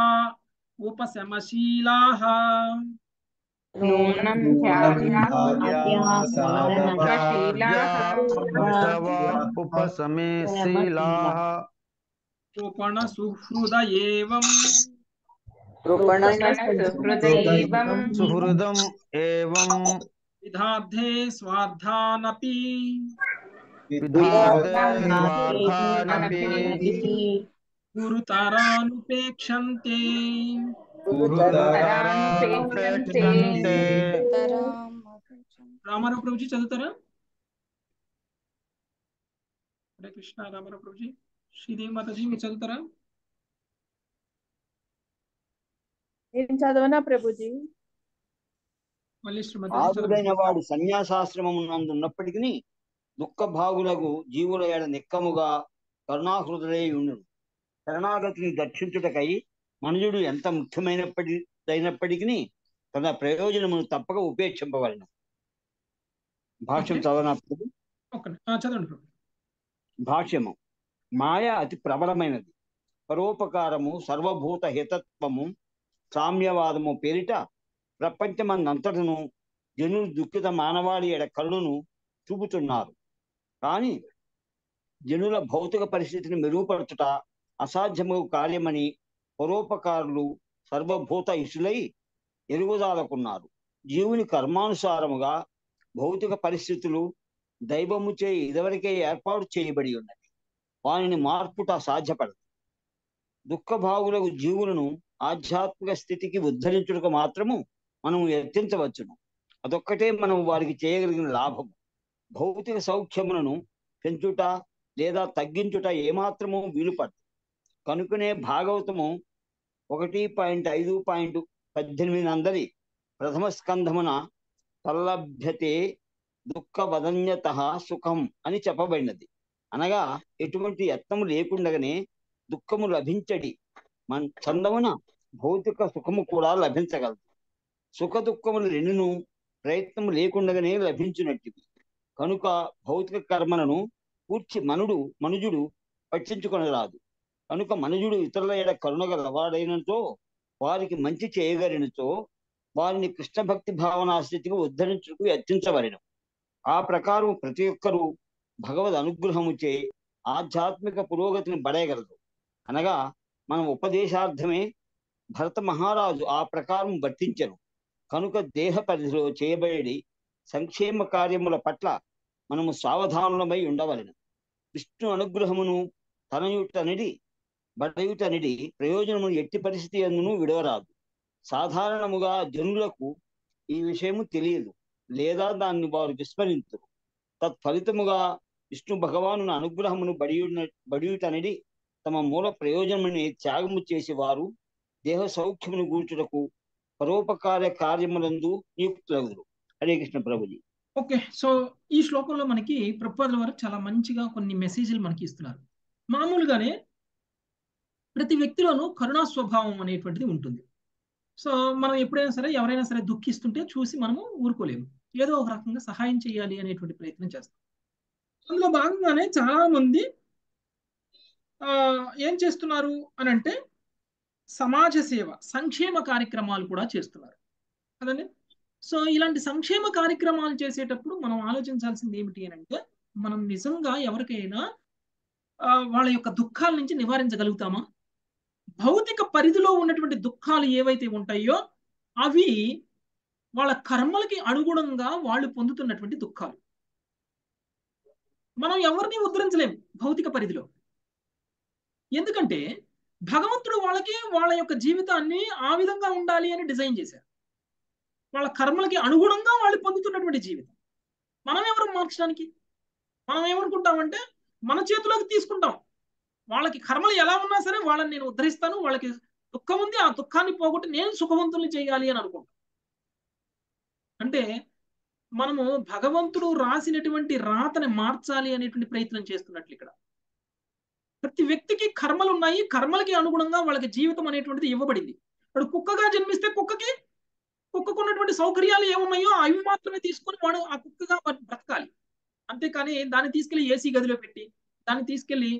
ఉపశమశీలాః నూనం హ్యార్య సాధవా ఉపశమశీలాః రూపణ సుహృదయేవం రూపణ సుహృదయేవం సుహృదం ఏవం విధార్థే స్వార్థానపి గురుతరానుపేక్షంతే రామారావు ప్రభుజీ చదువుతారా? హరే కృష్ణ. రామారావు ప్రభుజీ, శ్రీదేవి మాతాజీ మీరు చదువుతారా? ఏం చదవనా ప్రభుజీ? ఆదుడైనవాడు సన్యాసాశ్రమమునందున్నప్పటికిని దుఃఖ భాగులకు జీవుల ఏడ నిక్కముగా కరుణాహృదయై ఉండును. శరణాగతిని దర్శించుటకై మనుజుడు ఎంత ముఖ్యమైనప్పటికైనప్పటికీ తన ప్రయోజనమును తప్పక ఉపేక్షింపవలెను. భాష్యం చదవనా ప్రభు? భాష్యము. మాయ అతి ప్రబలమైనది. పరోపకారము, సర్వభూత హితత్వము, సామ్యవాదము పేరిట ప్రపంచమందంతటను జనులు దుఃఖిత మానవాళి ఎడ కళ్ళును చూపుతున్నారు. కానీ జనుల భౌతిక పరిస్థితిని మెరుగుపరచుట అసాధ్యము కార్యమని పరోపకారులు సర్వభూత ఇసులై ఎరుగుదాలకున్నారు. జీవుని కర్మానుసారముగా భౌతిక పరిస్థితులు దైవముచే ఇదివరకే ఏర్పాటు చేయబడి ఉన్నది. వానిని మార్పుట సాధ్యపడదు. దుఃఖభాగులకు జీవులను ఆధ్యాత్మిక స్థితికి ఉద్ధరించుటకు మాత్రము మనము యత్నించవచ్చును. అదొక్కటే మనం వారికి చేయగలిగిన లాభము. భౌతిక సౌఖ్యములను పెంచుట లేదా తగ్గించుట ఏమాత్రము వీలుపడదు. కనుకనే భాగవతము ఒకటి పాయింట్ ఐదు పాయింట్ పద్దెనిమిది అందరి ప్రథమ స్కంధమున తల్లభ్యతే దుఃఖ వదన్యత సుఖం అని చెప్పబడినది. అనగా ఎటువంటి యత్నము లేకుండానే దుఃఖము లభించడి మన చందమున భౌతిక సుఖము కూడా లభించగలదు. సుఖ దుఃఖములు రెండును ప్రయత్నము లేకుండానే లభించినట్టివి. కనుక భౌతిక కర్మలను పూర్చి మనుడు మనుజుడు పట్టించుకొనరాదు. కనుక మనుజుడు ఇతరుల ఎడ కరుణగల వాడైనతో వారికి మంచి చేయగలిగినతో వారిని కృష్ణ భక్తి భావనా స్థితికి ఉద్ధరించుకు యత్నించవలెను. ఆ ప్రకారం ప్రతి ఒక్కరూ భగవద్ అనుగ్రహముచే ఆధ్యాత్మిక పురోగతిని పడేయగలరు. అనగా మనం ఉపదేశార్థమే భరత మహారాజు ఆ ప్రకారం వర్తించను. కనుక దేహ పరిధిలో చేయబడి సంక్షేమ కార్యముల పట్ల మనము సావధానులమై ఉండవలెను. విష్ణు అనుగ్రహమును తనయుటనిడి బడయుటనిడి ప్రయోజనమును ఎట్టి పరిస్థితి అందును విడవరాదు. సాధారణముగా జనులకు ఈ విషయము తెలియదు, లేదా దాన్ని వారు విస్మరించరు. తత్ఫలితముగా విష్ణు భగవాను అనుగ్రహమును బడియున బడియుటనిడి తమ మూల ప్రయోజనముని త్యాగము చేసి వారు దేహ సౌఖ్యమును గూర్చుటకు పరోపకార కార్యములందు నియుక్తులగురు. హరే కృష్ణ ప్రభుజీ. ఓకే, సో ఈ శ్లోకంలో మనకి ప్రభుపాదుల వారు చాలా మంచిగా కొన్ని మెసేజ్లు మనకి ఇస్తున్నారు. మామూలుగానే ప్రతి వ్యక్తిలోనూ కరుణా స్వభావం అనేటువంటిది ఉంటుంది. సో మనం ఎప్పుడైనా సరే ఎవరైనా సరే దుఃఖిస్తుంటే చూసి మనము ఊరుకోలేము, ఏదో ఒక రకంగా సహాయం చేయాలి అనేటువంటి ప్రయత్నం చేస్తాం. అందులో భాగంగానే చాలా మంది ఏం చేస్తున్నారు అని అంటే సమాజ సేవ, సంక్షేమ కార్యక్రమాలు కూడా చేస్తున్నారు కదండి. సో ఇలాంటి సంక్షేమ కార్యక్రమాలు చేసేటప్పుడు మనం ఆలోచించాల్సింది ఏమిటి అని అంటే, మనం నిజంగా ఎవరికైనా వాళ్ళ యొక్క దుఃఖాల నుంచి నివారించగలుగుతామా? భౌతిక పరిధిలో ఉన్నటువంటి దుఃఖాలు ఏవైతే ఉంటాయో అవి వాళ్ళ కర్మలకి అనుగుణంగా వాళ్ళు పొందుతున్నటువంటి దుఃఖాలు. మనం ఎవరిని ఉద్ధరించలేము భౌతిక పరిధిలో. ఎందుకంటే భగవంతుడు వాళ్ళకి వాళ్ళ యొక్క జీవితాన్ని ఆ విధంగా ఉండాలి అని డిజైన్ చేశారు. వాళ్ళ కర్మలకి అనుగుణంగా వాళ్ళు పొందుతున్నటువంటి జీవితం. మనం ఎవరు మార్చడానికి? మనం ఏమనుకుంటామంటే మన చేతిలోకి తీసుకుంటాం. వాళ్ళకి కర్మలు ఎలా ఉన్నా సరే వాళ్ళని నేను ఉద్ధరిస్తాను, వాళ్ళకి దుఃఖం ఉంది, ఆ దుఃఖాన్ని పోగొట్టి నేను సుఖవంతుల్ని చేయాలి అని అనుకుంటాం. అంటే మనము భగవంతుడు రాసినటువంటి రాతని మార్చాలి అనేటువంటి ప్రయత్నం చేస్తున్నట్లు ఇక్కడ. ప్రతి వ్యక్తికి కర్మలు ఉన్నాయి, కర్మలకి అనుగుణంగా వాళ్ళకి జీవితం అనేటువంటిది ఇవ్వబడింది. వాడు కుక్కగా జన్మిస్తే కుక్కకి కుక్కకున్నటువంటి సౌకర్యాలు ఏమున్నాయో అవి మాత్రమే తీసుకుని వాడు ఆ కుక్కగా బ్రతకాలి. అంతేకాని దాన్ని తీసుకెళ్లి ఏసీ గదిలో పెట్టి, దాన్ని తీసుకెళ్లి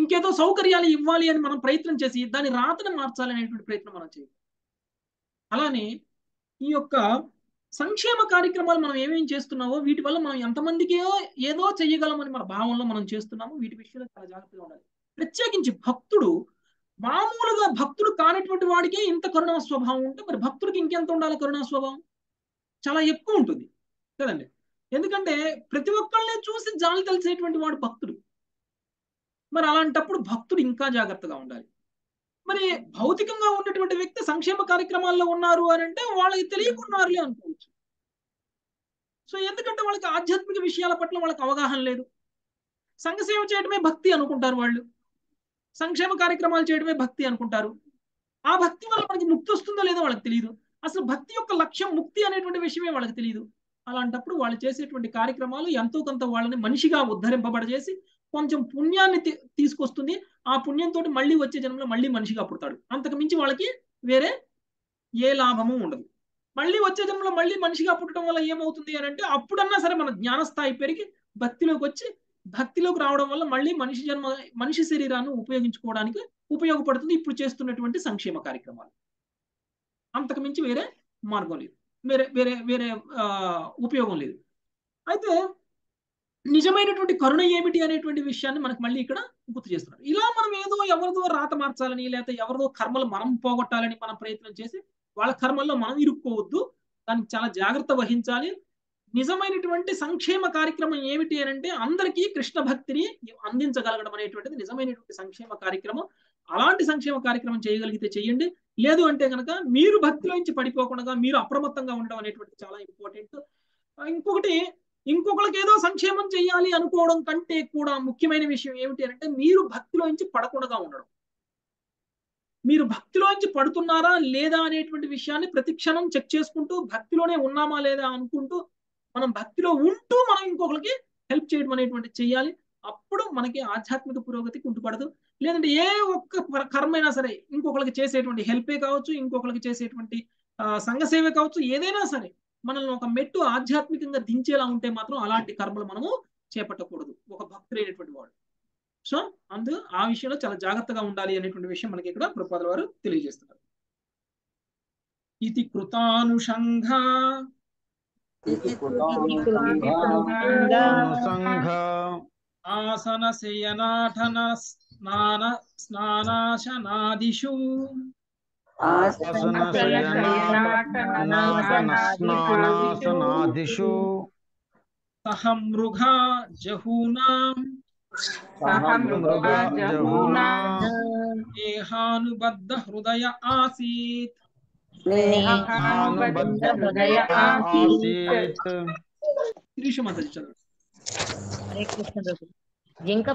ఇంకేదో సౌకర్యాలు ఇవ్వాలి అని మనం ప్రయత్నం చేసి దాని రాతను మార్చాలి అనేటువంటి ప్రయత్నం మనం చేయాలి. అలానే ఈ యొక్క సంక్షేమ కార్యక్రమాలు మనం ఏమేమి చేస్తున్నావో వీటి వల్ల మనం ఎంతమందికి ఏదో చేయగలమని మన భావంలో మనం చేస్తున్నామో వీటి విషయంలో చాలా జాగ్రత్తగా ఉండాలి. ప్రత్యేకించి భక్తుడు, మామూలుగా భక్తుడు కానటువంటి వాడికే ఇంత కరుణా స్వభావం ఉంటే మరి భక్తుడికి ఇంకెంత ఉండాలి? కరుణా స్వభావం చాలా ఎక్కువ ఉంటుంది కదండి. ఎందుకంటే ప్రతి ఒక్కళ్ళని చూసి జాలి తెలిసేటువంటి వాడు భక్తుడు. మరి అలాంటప్పుడు భక్తుడు ఇంకా జాగ్రత్తగా ఉండాలి. మరి భౌతికంగా ఉన్నటువంటి వ్యక్తి సంక్షేమ కార్యక్రమాల్లో ఉన్నారు అని అంటే వాళ్ళకి తెలియకున్నారులే అనుకోవచ్చు. సో ఎందుకంటే వాళ్ళకి ఆధ్యాత్మిక విషయాల పట్ల వాళ్ళకి అవగాహన లేదు. సంఘసేవ చేయడమే భక్తి అనుకుంటారు వాళ్ళు, సంక్షేమ కార్యక్రమాలు చేయడమే భక్తి అనుకుంటారు. ఆ భక్తి వల్ల మనకి ముక్తి వస్తుందో లేదో వాళ్ళకి తెలియదు. అసలు భక్తి యొక్క లక్ష్యం ముక్తి అనేటువంటి విషయమే వాళ్ళకి తెలియదు. అలాంటప్పుడు వాళ్ళు చేసేటువంటి కార్యక్రమాలు ఎంతో కొంత వాళ్ళని మనిషిగా ఉద్ధరింపబడజేసి కొంచెం పుణ్యాన్ని తీసుకొస్తుంది. ఆ పుణ్యంతో మళ్ళీ వచ్చే జన్మలో మళ్ళీ మనిషిగా పుడతాడు. అంతకు మించి వాళ్ళకి వేరే ఏ లాభము ఉండదు. మళ్ళీ వచ్చే జన్మలో మళ్ళీ మనిషిగా పుట్టడం వల్ల ఏమవుతుంది అని అంటే అప్పుడన్నా సరే మన జ్ఞానస్థాయి పెరిగి భక్తిలోకి వచ్చి భక్తిలోకి రావడం వల్ల మళ్ళీ మనిషి జన్మ మనిషి శరీరాన్ని ఉపయోగించుకోవడానికి ఉపయోగపడుతుంది ఇప్పుడు చేస్తున్నటువంటి సంక్షేమ కార్యక్రమాలు. అంతకు మించి వేరే మార్గం లేదు, వేరే వేరే వేరే ఉపయోగం లేదు. అయితే నిజమైనటువంటి కరుణ ఏమిటి అనేటువంటి విషయాన్ని మనకు మళ్ళీ ఇక్కడ గుర్తు చేస్తున్నారు. ఇలా మనం ఏదో ఎవరిదో రాత మార్చాలని లేకపోతే ఎవరిదో కర్మలు మనం పోగొట్టాలని మనం ప్రయత్నం చేసి వాళ్ళ కర్మల్లో మనం ఇరుక్కోవద్దు, దానికి చాలా జాగ్రత్త వహించాలి. నిజమైనటువంటి సంక్షేమ కార్యక్రమం ఏమిటి అని అంటే అందరికీ కృష్ణ భక్తిని అందించగలగడం అనేటువంటిది నిజమైనటువంటి సంక్షేమ కార్యక్రమం. అలాంటి సంక్షేమ కార్యక్రమం చేయగలిగితే చేయండి, లేదు అంటే కనుక మీరు భక్తిలోంచి పడిపోకుండా మీరు అప్రమత్తంగా ఉండడం అనేటువంటిది చాలా ఇంపార్టెంట్. ఇంకొకటి, ఇంకొకరికి ఏదో సంక్షేమం చేయాలి అనుకోవడం కంటే కూడా ముఖ్యమైన విషయం ఏమిటి అంటే మీరు భక్తిలోంచి పడకుండా ఉండడం. మీరు భక్తిలోంచి పడుతున్నారా లేదా అనేటువంటి విషయాన్ని ప్రతి క్షణం చెక్ చేసుకుంటూ భక్తిలోనే ఉన్నామా లేదా అనుకుంటూ మనం భక్తిలో ఉంటూ మనం ఇంకొకరికి హెల్ప్ చేయడం అనేటువంటి చేయాలి. అప్పుడు మనకి ఆధ్యాత్మిక పురోగతి కుంటుపడదు. లేదంటే ఏ ఒక్క కర్మైనా సరే ఇంకొకరికి చేసేటువంటి హెల్పే కావచ్చు, ఇంకొకరికి చేసేటువంటి సంఘసేవే కావచ్చు, ఏదైనా సరే మనల్ని ఒక మెట్టు ఆధ్యాత్మికంగా దించేలా ఉంటే మాత్రం అలాంటి కర్మలు మనము చేపట్టకూడదు ఒక భక్తులైనటువంటి వాడు. సో అందు ఆ విషయంలో చాలా జాగ్రత్తగా ఉండాలి అనేటువంటి విషయం మనకి ఇక్కడ ప్రభుపాదుల వారు తెలియజేస్తున్నారు. ఇది కృతానుషంఘ ఆసన శయనాఠన స్నాన స్నానాశనాదిషు ఆసన శయనాఠన స్నానాశనాదిషు సహమృగా జహూనాం సహమృగా జహూనాం ఏహానుబద్ధ హృదయ ఆసీత్ జింక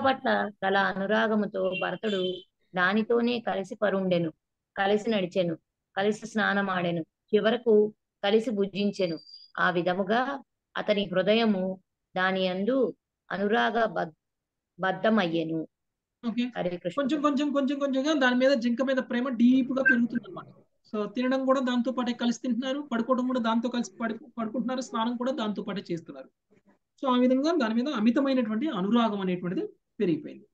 పట్ల కల అనురాగముతో భరతుడు దానితోనే కలిసి పరుండెను, కలిసి నడిచెను, కలిసి స్నానమాడెను, చివరకు కలిసి భుజించెను. ఆ విధముగా అతని హృదయము దాని అందు అనురాగ బద్ధమయ్యెను. కొంచెం కొంచెం కొంచెం కొంచెంగా దాని మీద జింక మీద ప్రేమ డీప్ గా పెరుగుతుంది అన్నమాట. సో తినడం కూడా దాంతో పాటే కలిసి తింటున్నారు, పడుకోవడం కూడా దాంతో కలిసి పడి పడుకుంటున్నారు, స్నానం కూడా దాంతో పాటే చేస్తున్నారు. సో ఆ విధంగా దాని మీద అమితమైనటువంటి అనురాగం అనేటువంటిది పెరిగిపోయింది.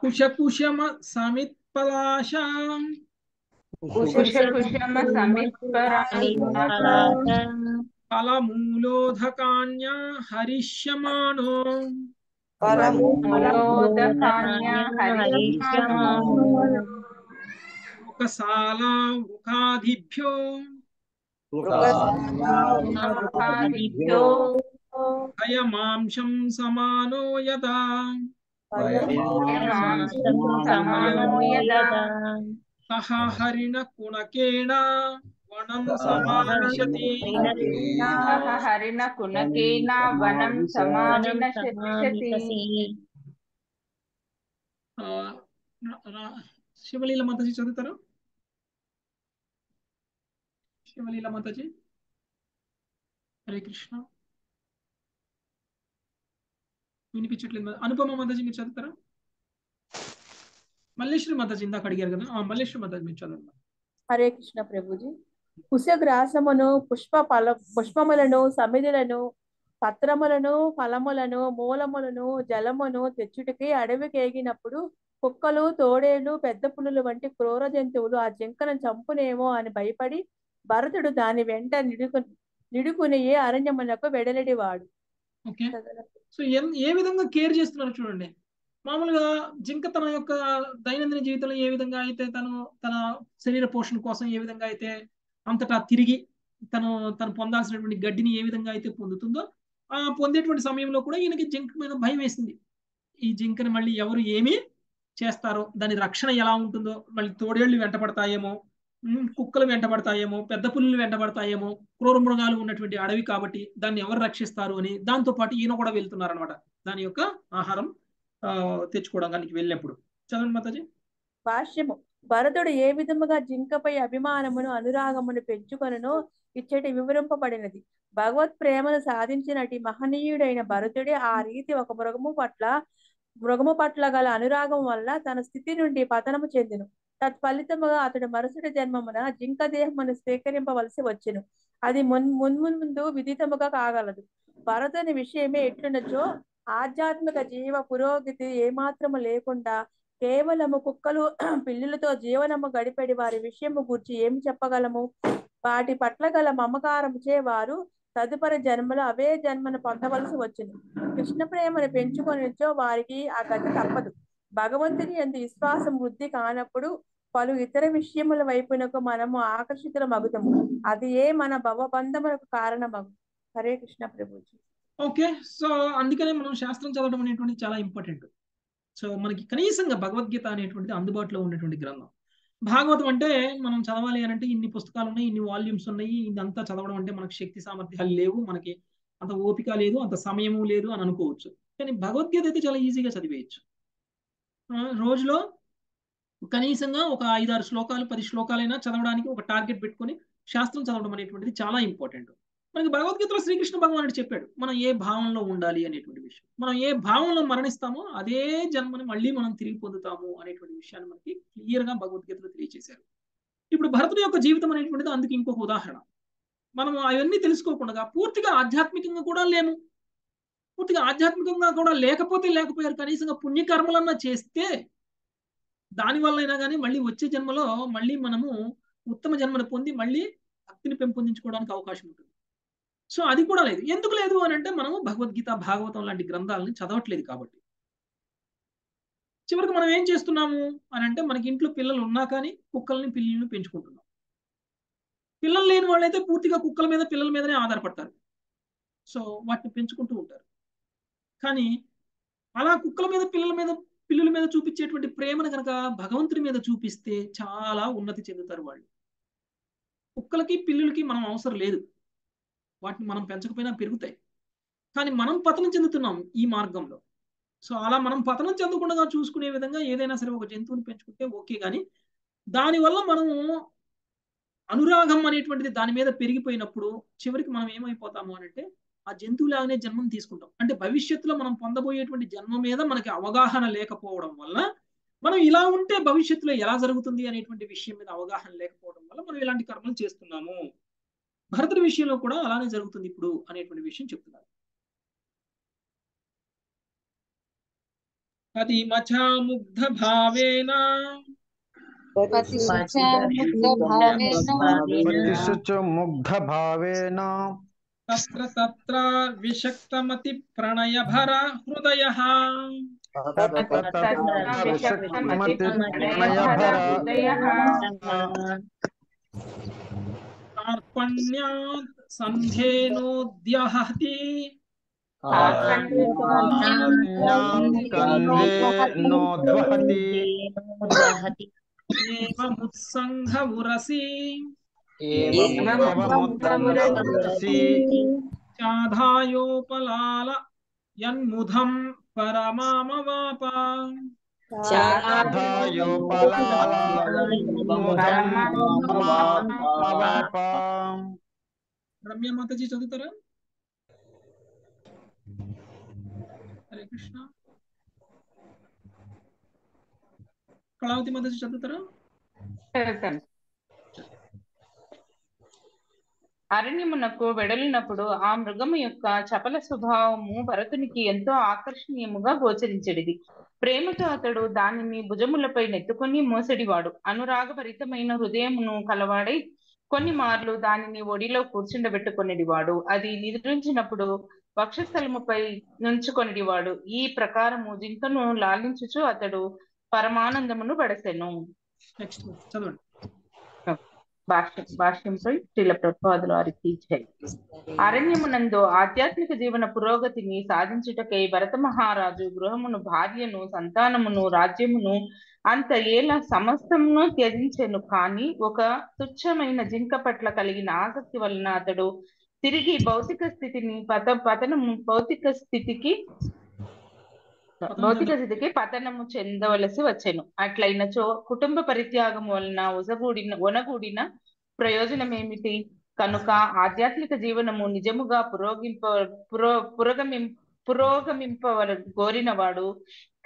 కుశ కుశమ సమిత్పలాశం ఫలమూలోధకాన్య హరిష్యమాణో ముఖాదిభ్యో భయమాంశం సమానో యదా సహ హరిణ కుణకేణ వనం సమావిశతి సహ హరిణ కుణకేణ వనం సమావిశతి. శివలీల మాతాజీ చదువుతారు. శివలీల మాతాజీ, హరే కృష్ణ. వినిపించట్లేదు. అనుపమ మాతాజీ మీరు చదువుతారా? మల్లేశ్వరి మాతాజీ ఇందాక అడిగారు కదా, ఆ మల్లేశ్వరి మాతాజీ మీరు చదువు. హరే కృష్ణ ప్రభుజీ. కుశగ్రాసమును పుష్ప ఫల పుష్పములను సమిధులను పత్రములను ఫలములను మూలములను జలమును తెచ్చుటకి అడవికి ఎగినప్పుడు కుక్కలు తోడేలు పెద్ద పులులు వంటి క్రూర జంతువులు ఆ జింకను చంపునేమో అని భయపడి భరతుడు దాని వెంట నిడుకు నిడుకునే అరణ్యమునకు వెడలడి వాడు. సో ఏ విధంగా కేర్ చేస్తున్నారు చూడండి. మామూలుగా జింక తన యొక్క దైనందిన జీవితంలో ఏ విధంగా అయితే తను తన శరీర పోషణ కోసం ఏ విధంగా అయితే అంతటా తిరిగి తను తను పొందాల్సినటువంటి గడ్డిని ఏ విధంగా అయితే పొందుతుందో ఆ పొందేటువంటి సమయంలో కూడా ఈయనకి జింక మీద భయం వేసింది. ఈ జింకను మళ్ళీ ఎవరు ఏమి చేస్తారో, దాని రక్షణ ఎలా ఉంటుందో, మళ్ళీ తోడేళ్లు వెంట పడతాయేమో, కుక్కలు వెంట పడతాయేమో, పెద్ద పులులు వెంట పడతాయేమో, క్రూర మృగాలు ఉన్నటువంటి అడవి కాబట్టి దాన్ని ఎవరు రక్షిస్తారు అని దాంతో పాటు ఈయన కూడా వెళ్తున్నారు అనమాట దాని యొక్క ఆహారం తెచ్చుకోవడానికి వెళ్ళినప్పుడు. చదవండి మాతాజీ. భాష్యము. భరతుడు ఏ విధముగా జింకపై అభిమానమును అనురాగమును పెంచుకొననో ఇచ్చట వివరింపబడినది. భగవత్ ప్రేమను సాధించినటి మహనీయుడైన భరతుడే ఆ రీతి ఒక మృగము పట్ల మృగము పట్ల గల అనురాగం వల్ల తన స్థితి నుండి పతనము చెందిను. తత్ఫలితముగా అతడు మరుసటి జన్మమున జింక దేహమును స్వీకరింపవలసి వచ్చెను. అది మున్ మున్ముందు విదితముగా కాగలదు. భరతుని విషయమే ఎట్లునచో ఆధ్యాత్మిక జీవ పురోగతి ఏమాత్రము లేకుండా కేవలము కుక్కలు పిల్లులతో జీవనము గడిపడి వారి విషయము గురించి ఏమి చెప్పగలము? వాటి పట్ల గల మమకారం చే వారు తదుపరి జన్మలో అవే జన్మను పొందవలసి వచ్చింది. కృష్ణ ప్రేమను పెంచుకొనిచో వారికి ఆ గతి తప్పదు. భగవంతుని యందు విశ్వాసం వృద్ధి కానప్పుడు పలు ఇతర విషయముల వైపునకు మనము ఆకర్షితులమగుతాము. అది ఏ మన భవబంధములకు కారణమగు. హరే కృష్ణ ప్రభుజీ. ఓకే, సో అందుకనే మనం శాస్త్రం చదవడం అనేటువంటి చాలా ఇంపార్టెంట్. సో మనకి కనీసంగా భగవద్గీత అనేటువంటిది అందుబాటులో ఉన్నటువంటి గ్రంథం. భాగవతం అంటే మనం చదవాలి అని అంటే ఇన్ని పుస్తకాలు ఉన్నాయి, ఇన్ని వాల్యూమ్స్ ఉన్నాయి, ఇదంతా చదవడం అంటే మనకు శక్తి సామర్థ్యాలు లేవు, మనకి అంత ఓపిక లేదు, అంత సమయము లేదు అని అనుకోవచ్చు. కానీ భగవద్గీత అయితే చాలా ఈజీగా చదివేయచ్చు. రోజులో కనీసంగా ఒక ఐదారు శ్లోకాలు పది శ్లోకాలైనా చదవడానికి ఒక టార్గెట్ పెట్టుకొని శాస్త్రం చదవడం అనేటువంటిది చాలా ఇంపార్టెంట్. మనకి భగవద్గీతలో శ్రీకృష్ణ భగవానుడు చెప్పాడు మనం ఏ భావంలో ఉండాలి అనేటువంటి విషయం. మనం ఏ భావంలో మరణిస్తామో అదే జన్మని మళ్ళీ మనం తిరిగి పొందుతాము అనేటువంటి విషయాన్ని మనకి క్లియర్ గా భగవద్గీతలో తెలియజేశారు. ఇప్పుడు భరతుడి యొక్క జీవితం అనేటువంటిది అందుకు ఇంకొక ఉదాహరణ. మనం అవన్నీ తెలుసుకోకుండా పూర్తిగా ఆధ్యాత్మికంగా కూడా లేము. పూర్తిగా ఆధ్యాత్మికంగా కూడా లేకపోతే లేకపోయారు, కనీసంగా పుణ్యకర్మలన్నా చేస్తే దానివల్ల అయినా కానీ మళ్ళీ వచ్చే జన్మలో మళ్ళీ మనము ఉత్తమ జన్మను పొంది మళ్ళీ భక్తిని పెంపొందించుకోవడానికి అవకాశం ఉంటుంది. సో అది కూడా లేదు. ఎందుకు లేదు అని అంటే మనము భగవద్గీత, భాగవతం లాంటి గ్రంథాలని చదవట్లేదు కాబట్టి. చివరికి మనం ఏం చేస్తున్నాము అని అంటే మనకి ఇంట్లో పిల్లలు ఉన్నా కానీ కుక్కల్ని పిల్లల్ని పెంచుకుంటున్నాం. పిల్లలు లేని వాళ్ళైతే పూర్తిగా కుక్కల మీద పిల్లల మీదనే ఆధారపడతారు. సో వాటిని పెంచుకుంటూ ఉంటారు. కానీ అలా కుక్కల మీద పిల్లల మీద పిల్లల మీద చూపించేటువంటి ప్రేమను కనుక భగవంతుడి మీద చూపిస్తే చాలా ఉన్నతి చెందుతారు వాళ్ళు. కుక్కలకి పిల్లులకి మనం అవసరం లేదు, వాటిని మనం పెంచకపోయినా పెరుగుతాయి. కానీ మనం పతనం చెందుతున్నాం ఈ మార్గంలో. సో అలా మనం పతనం చెందకుండా చూసుకునే విధంగా ఏదైనా సరే ఒక జంతువుని పెంచుకుంటే ఓకే, కానీ దానివల్ల మనము అనురాగం అనేటువంటిది దాని మీద పెరిగిపోయినప్పుడు చివరికి మనం ఏమైపోతాము అనంటే ఆ జంతువులాగానే జన్మను తీసుకుంటాం. అంటే భవిష్యత్తులో మనం పొందబోయేటువంటి జన్మ మీద మనకి అవగాహన లేకపోవడం వల్ల, మనం ఇలా ఉంటే భవిష్యత్తులో ఎలా జరుగుతుంది అనేటువంటి విషయం మీద అవగాహన లేకపోవడం వల్ల మనం ఇలాంటి కర్మలు చేస్తున్నాము. భరతుడి విషయంలో కూడా అలానే జరుగుతుంది ఇప్పుడు అనేటువంటి విషయం చెప్తున్నారు. చాధాయోపలాల యన్ముధం పరమామవాప రమ్య మాతాజీ చదువుతారా? హరే కృష్ణ. కళావతి మాతాజీ చదువుతారా? అరణ్యమునకు వెడలినప్పుడు ఆ మృగము యొక్క చపల స్వభావము భరతునికి ఎంతో ఆకర్షణీయముగా గోచరించడిది. ప్రేమతో అతడు దానిని భుజములపై నెత్తుకొని మోసడివాడు. అనురాగభరితమైన హృదయమును కలవాడై కొన్ని మార్లు దానిని ఒడిలో కూర్చుండబెట్టుకొనివాడు. అది నిద్రించినప్పుడు వక్షస్థలముపై నుంచుకొనివాడు. ఈ ప్రకారము జింకను లాలించుచు అతడు పరమానందమును పడసెను. భాష్యంపై శ్రీల ప్రభుపాదుల వారికి జై. అరణ్యమునందు ఆధ్యాత్మిక జీవన పురోగతిని సాధించుటకై భరత మహారాజు గృహమును, భార్యను, సంతానమును, రాజ్యమును అంత ఏలా సమస్తమును త్యజించెను. కానీ ఒక తుచ్చమైన జింక పట్ల కలిగిన ఆసక్తి వలన అతడు తిరిగి భౌతిక స్థితిని పత పతనము భౌతిక స్థితికి భౌతిక స్థితికి పతనము చెందవలసి వచ్చెను. అట్లయినచో కుటుంబ పరిత్యాగం వలన ఒసగూడిన ఒనగూడిన ప్రయోజనం ఏమిటి? కనుక ఆధ్యాత్మిక జీవనము నిజముగా పురోగింప పురో పురోగమి పురోగమింపవల కోరినవాడు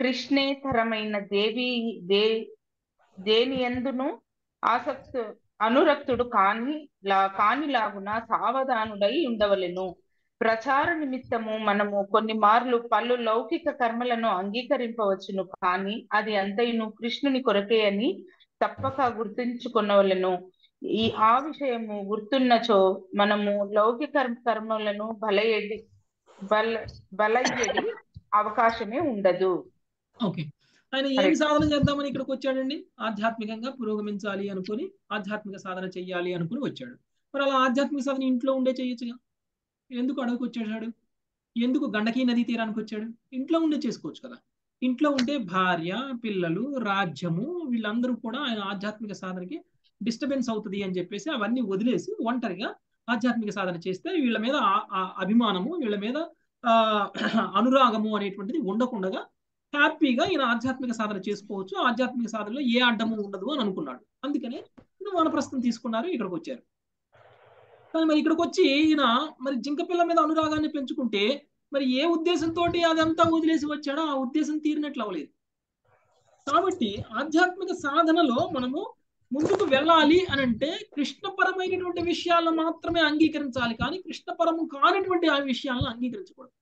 కృష్ణేతరమైన దేవి దే దేనియందును ఆసక్తు అనురక్తుడు కాని లా కానిలాగున సావధానుడై ఉండవలెను. ప్రచార నిమిత్తము మనము కొన్ని మార్లు పలు లౌకిక కర్మలను అంగీకరింపవచ్చును, కానీ అది అంతయును కృష్ణుని కొరకే అని తప్పక గుర్తించుకొనవలను. ఈ ఆ విషయము గుర్తున్నచో మనము లౌకిక కర్మలను బలయడి బల బలయడి అవకాశమే ఉండదు. ఓకే, ఆయన ఏం సాధన చేద్దామని ఇక్కడికి వచ్చాడండి? ఆధ్యాత్మికంగా పురోగమించాలి అనుకుని ఆధ్యాత్మిక సాధన చెయ్యాలి అనుకుని వచ్చాడు. మరి అలా ఆధ్యాత్మిక సాధన ఇంట్లో ఉండే చేయొచ్చుగా, ఎందుకు అడవికి వచ్చేసాడు? ఎందుకు గండకీ నదీ తీరానికి వచ్చాడు? ఇంట్లో ఉండే చేసుకోవచ్చు కదా. ఇంట్లో ఉంటే భార్య, పిల్లలు, రాజ్యము, వీళ్ళందరూ కూడా ఆయన ఆధ్యాత్మిక సాధనకి డిస్టర్బెన్స్ అవుతుంది అని చెప్పేసి అవన్నీ వదిలేసి ఒంటరిగా ఆధ్యాత్మిక సాధన చేస్తే వీళ్ళ మీద అభిమానము, వీళ్ళ మీద అనురాగము అనేటువంటిది ఉండకుండా హ్యాపీగా ఈయన ఆధ్యాత్మిక సాధన చేసుకోవచ్చు. ఆధ్యాత్మిక సాధనలో ఏ అడ్డము ఉండదు అని అనుకున్నాడు. అందుకనే వానప్రస్థం తీసుకున్నారు, ఇక్కడికి వచ్చారు. కానీ మరి ఇక్కడికి వచ్చి ఈయన మరి జింక పిల్ల మీద అనురాగాన్ని పెంచుకుంటే మరి ఏ ఉద్దేశంతో అదంతా వదిలేసి వచ్చాడో ఆ ఉద్దేశం తీరినట్లు అవ్వలేదు. కాబట్టి ఆధ్యాత్మిక సాధనలో మనము ముందుకు వెళ్ళాలి అని అంటే కృష్ణపరమైనటువంటి విషయాలను మాత్రమే అంగీకరించాలి, కానీ కృష్ణపరము కానిటువంటి ఆ విషయాలను అంగీకరించకూడదు.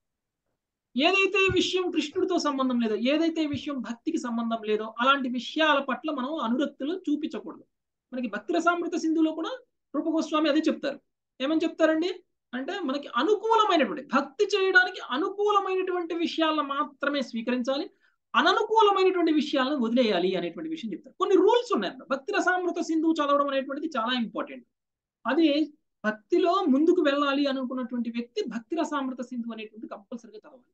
ఏదైతే విషయం కృష్ణుడితో సంబంధం లేదో, ఏదైతే విషయం భక్తికి సంబంధం లేదో అలాంటి విషయాల పట్ల మనం అనురక్తులు చూపించకూడదు. మనకి భక్తిరసామృత సింధులో కూడా రూపగోస్వామి అదే చెప్తారు. ఏమని చెప్తారండి అంటే మనకి అనుకూలమైనటువంటి భక్తి చేయడానికి అనుకూలమైనటువంటి విషయాలను మాత్రమే స్వీకరించాలి, అననుకూలమైనటువంటి విషయాలను వదిలేయాలి అనేటువంటి విషయం చెప్తారు. కొన్ని రూల్స్ ఉన్నాయి. భక్తి రసామృత సింధు చదవడం అనేటువంటిది చాలా ఇంపార్టెంట్. అది భక్తిలో ముందుకు వెళ్ళాలి అనుకున్నటువంటి వ్యక్తి భక్తి రసామృత సింధు అనేటువంటి కంపల్సరీగా చదవాలి.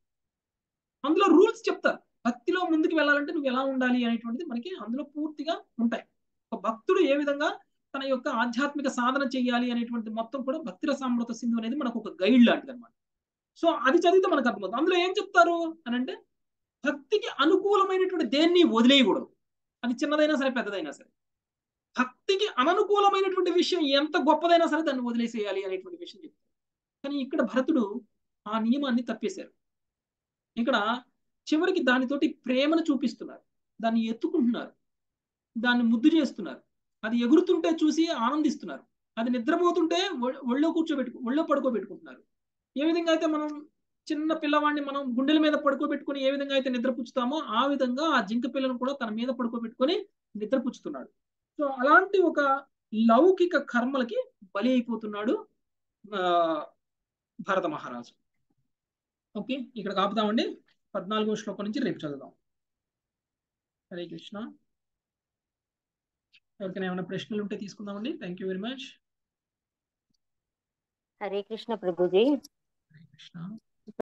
అందులో రూల్స్ చెప్తారు. భక్తిలో ముందుకు వెళ్ళాలంటే నువ్వు ఎలా ఉండాలి అనేటువంటిది మనకి అందులో పూర్తిగా ఉంటాయి. ఒక భక్తుడు ఏ విధంగా తన యొక్క ఆధ్యాత్మిక సాధన చేయాలి అనేటువంటి మొత్తం కూడా భక్తి రసామృత సింధు అనేది మనకు ఒక గైడ్ లాంటిది అనమాట. సో అది చదివితే మనకు అర్థమవుతుంది. అందులో ఏం చెప్తారు అని అంటే భక్తికి అనుకూలమైనటువంటి దేన్ని వదిలేయకూడదు. అది చిన్నదైనా సరే పెద్దదైనా సరే. భక్తికి అననుకూలమైనటువంటి విషయం ఎంత గొప్పదైనా సరే దాన్ని వదిలేసేయాలి అనేటువంటి విషయం చెప్తారు. కానీ ఇక్కడ భరతుడు ఆ నియమాన్ని తప్పేశారు. ఇక్కడ చివరికి దానితోటి ప్రేమను చూపిస్తున్నారు, దాన్ని ఎత్తుకుంటున్నారు, దాన్ని ముద్దు చేస్తున్నారు, అది ఎగురుతుంటే చూసి ఆనందిస్తున్నారు, అది నిద్రపోతుంటే ఒళ్ళో కూర్చోబెట్టుకు ఒళ్ళో పడుకోబెట్టుకుంటున్నారు. ఏ విధంగా అయితే మనం చిన్న పిల్లవాడిని మనం గుండెల మీద పడుకోబెట్టుకుని ఏ విధంగా అయితే నిద్రపుచ్చుతామో ఆ విధంగా ఆ జింక పిల్లను కూడా తన మీద పడుకోబెట్టుకుని నిద్రపుచ్చుతున్నాడు. సో అలాంటి ఒక లౌకిక కర్మలకి బలి అయిపోతున్నాడు భరత మహారాజు. ఓకే, ఇక్కడ ఆపుదామండి. పద్నాలుగో శ్లోకం నుంచి రేపు చదువుదాం. హరే కృష్ణ. ఎవరికైనా ఏమైనా ప్రశ్నలు ఉంటే తీసుకుందామండి. Thank you very much. Hare Krishna Prabhuji. Hare Krishna.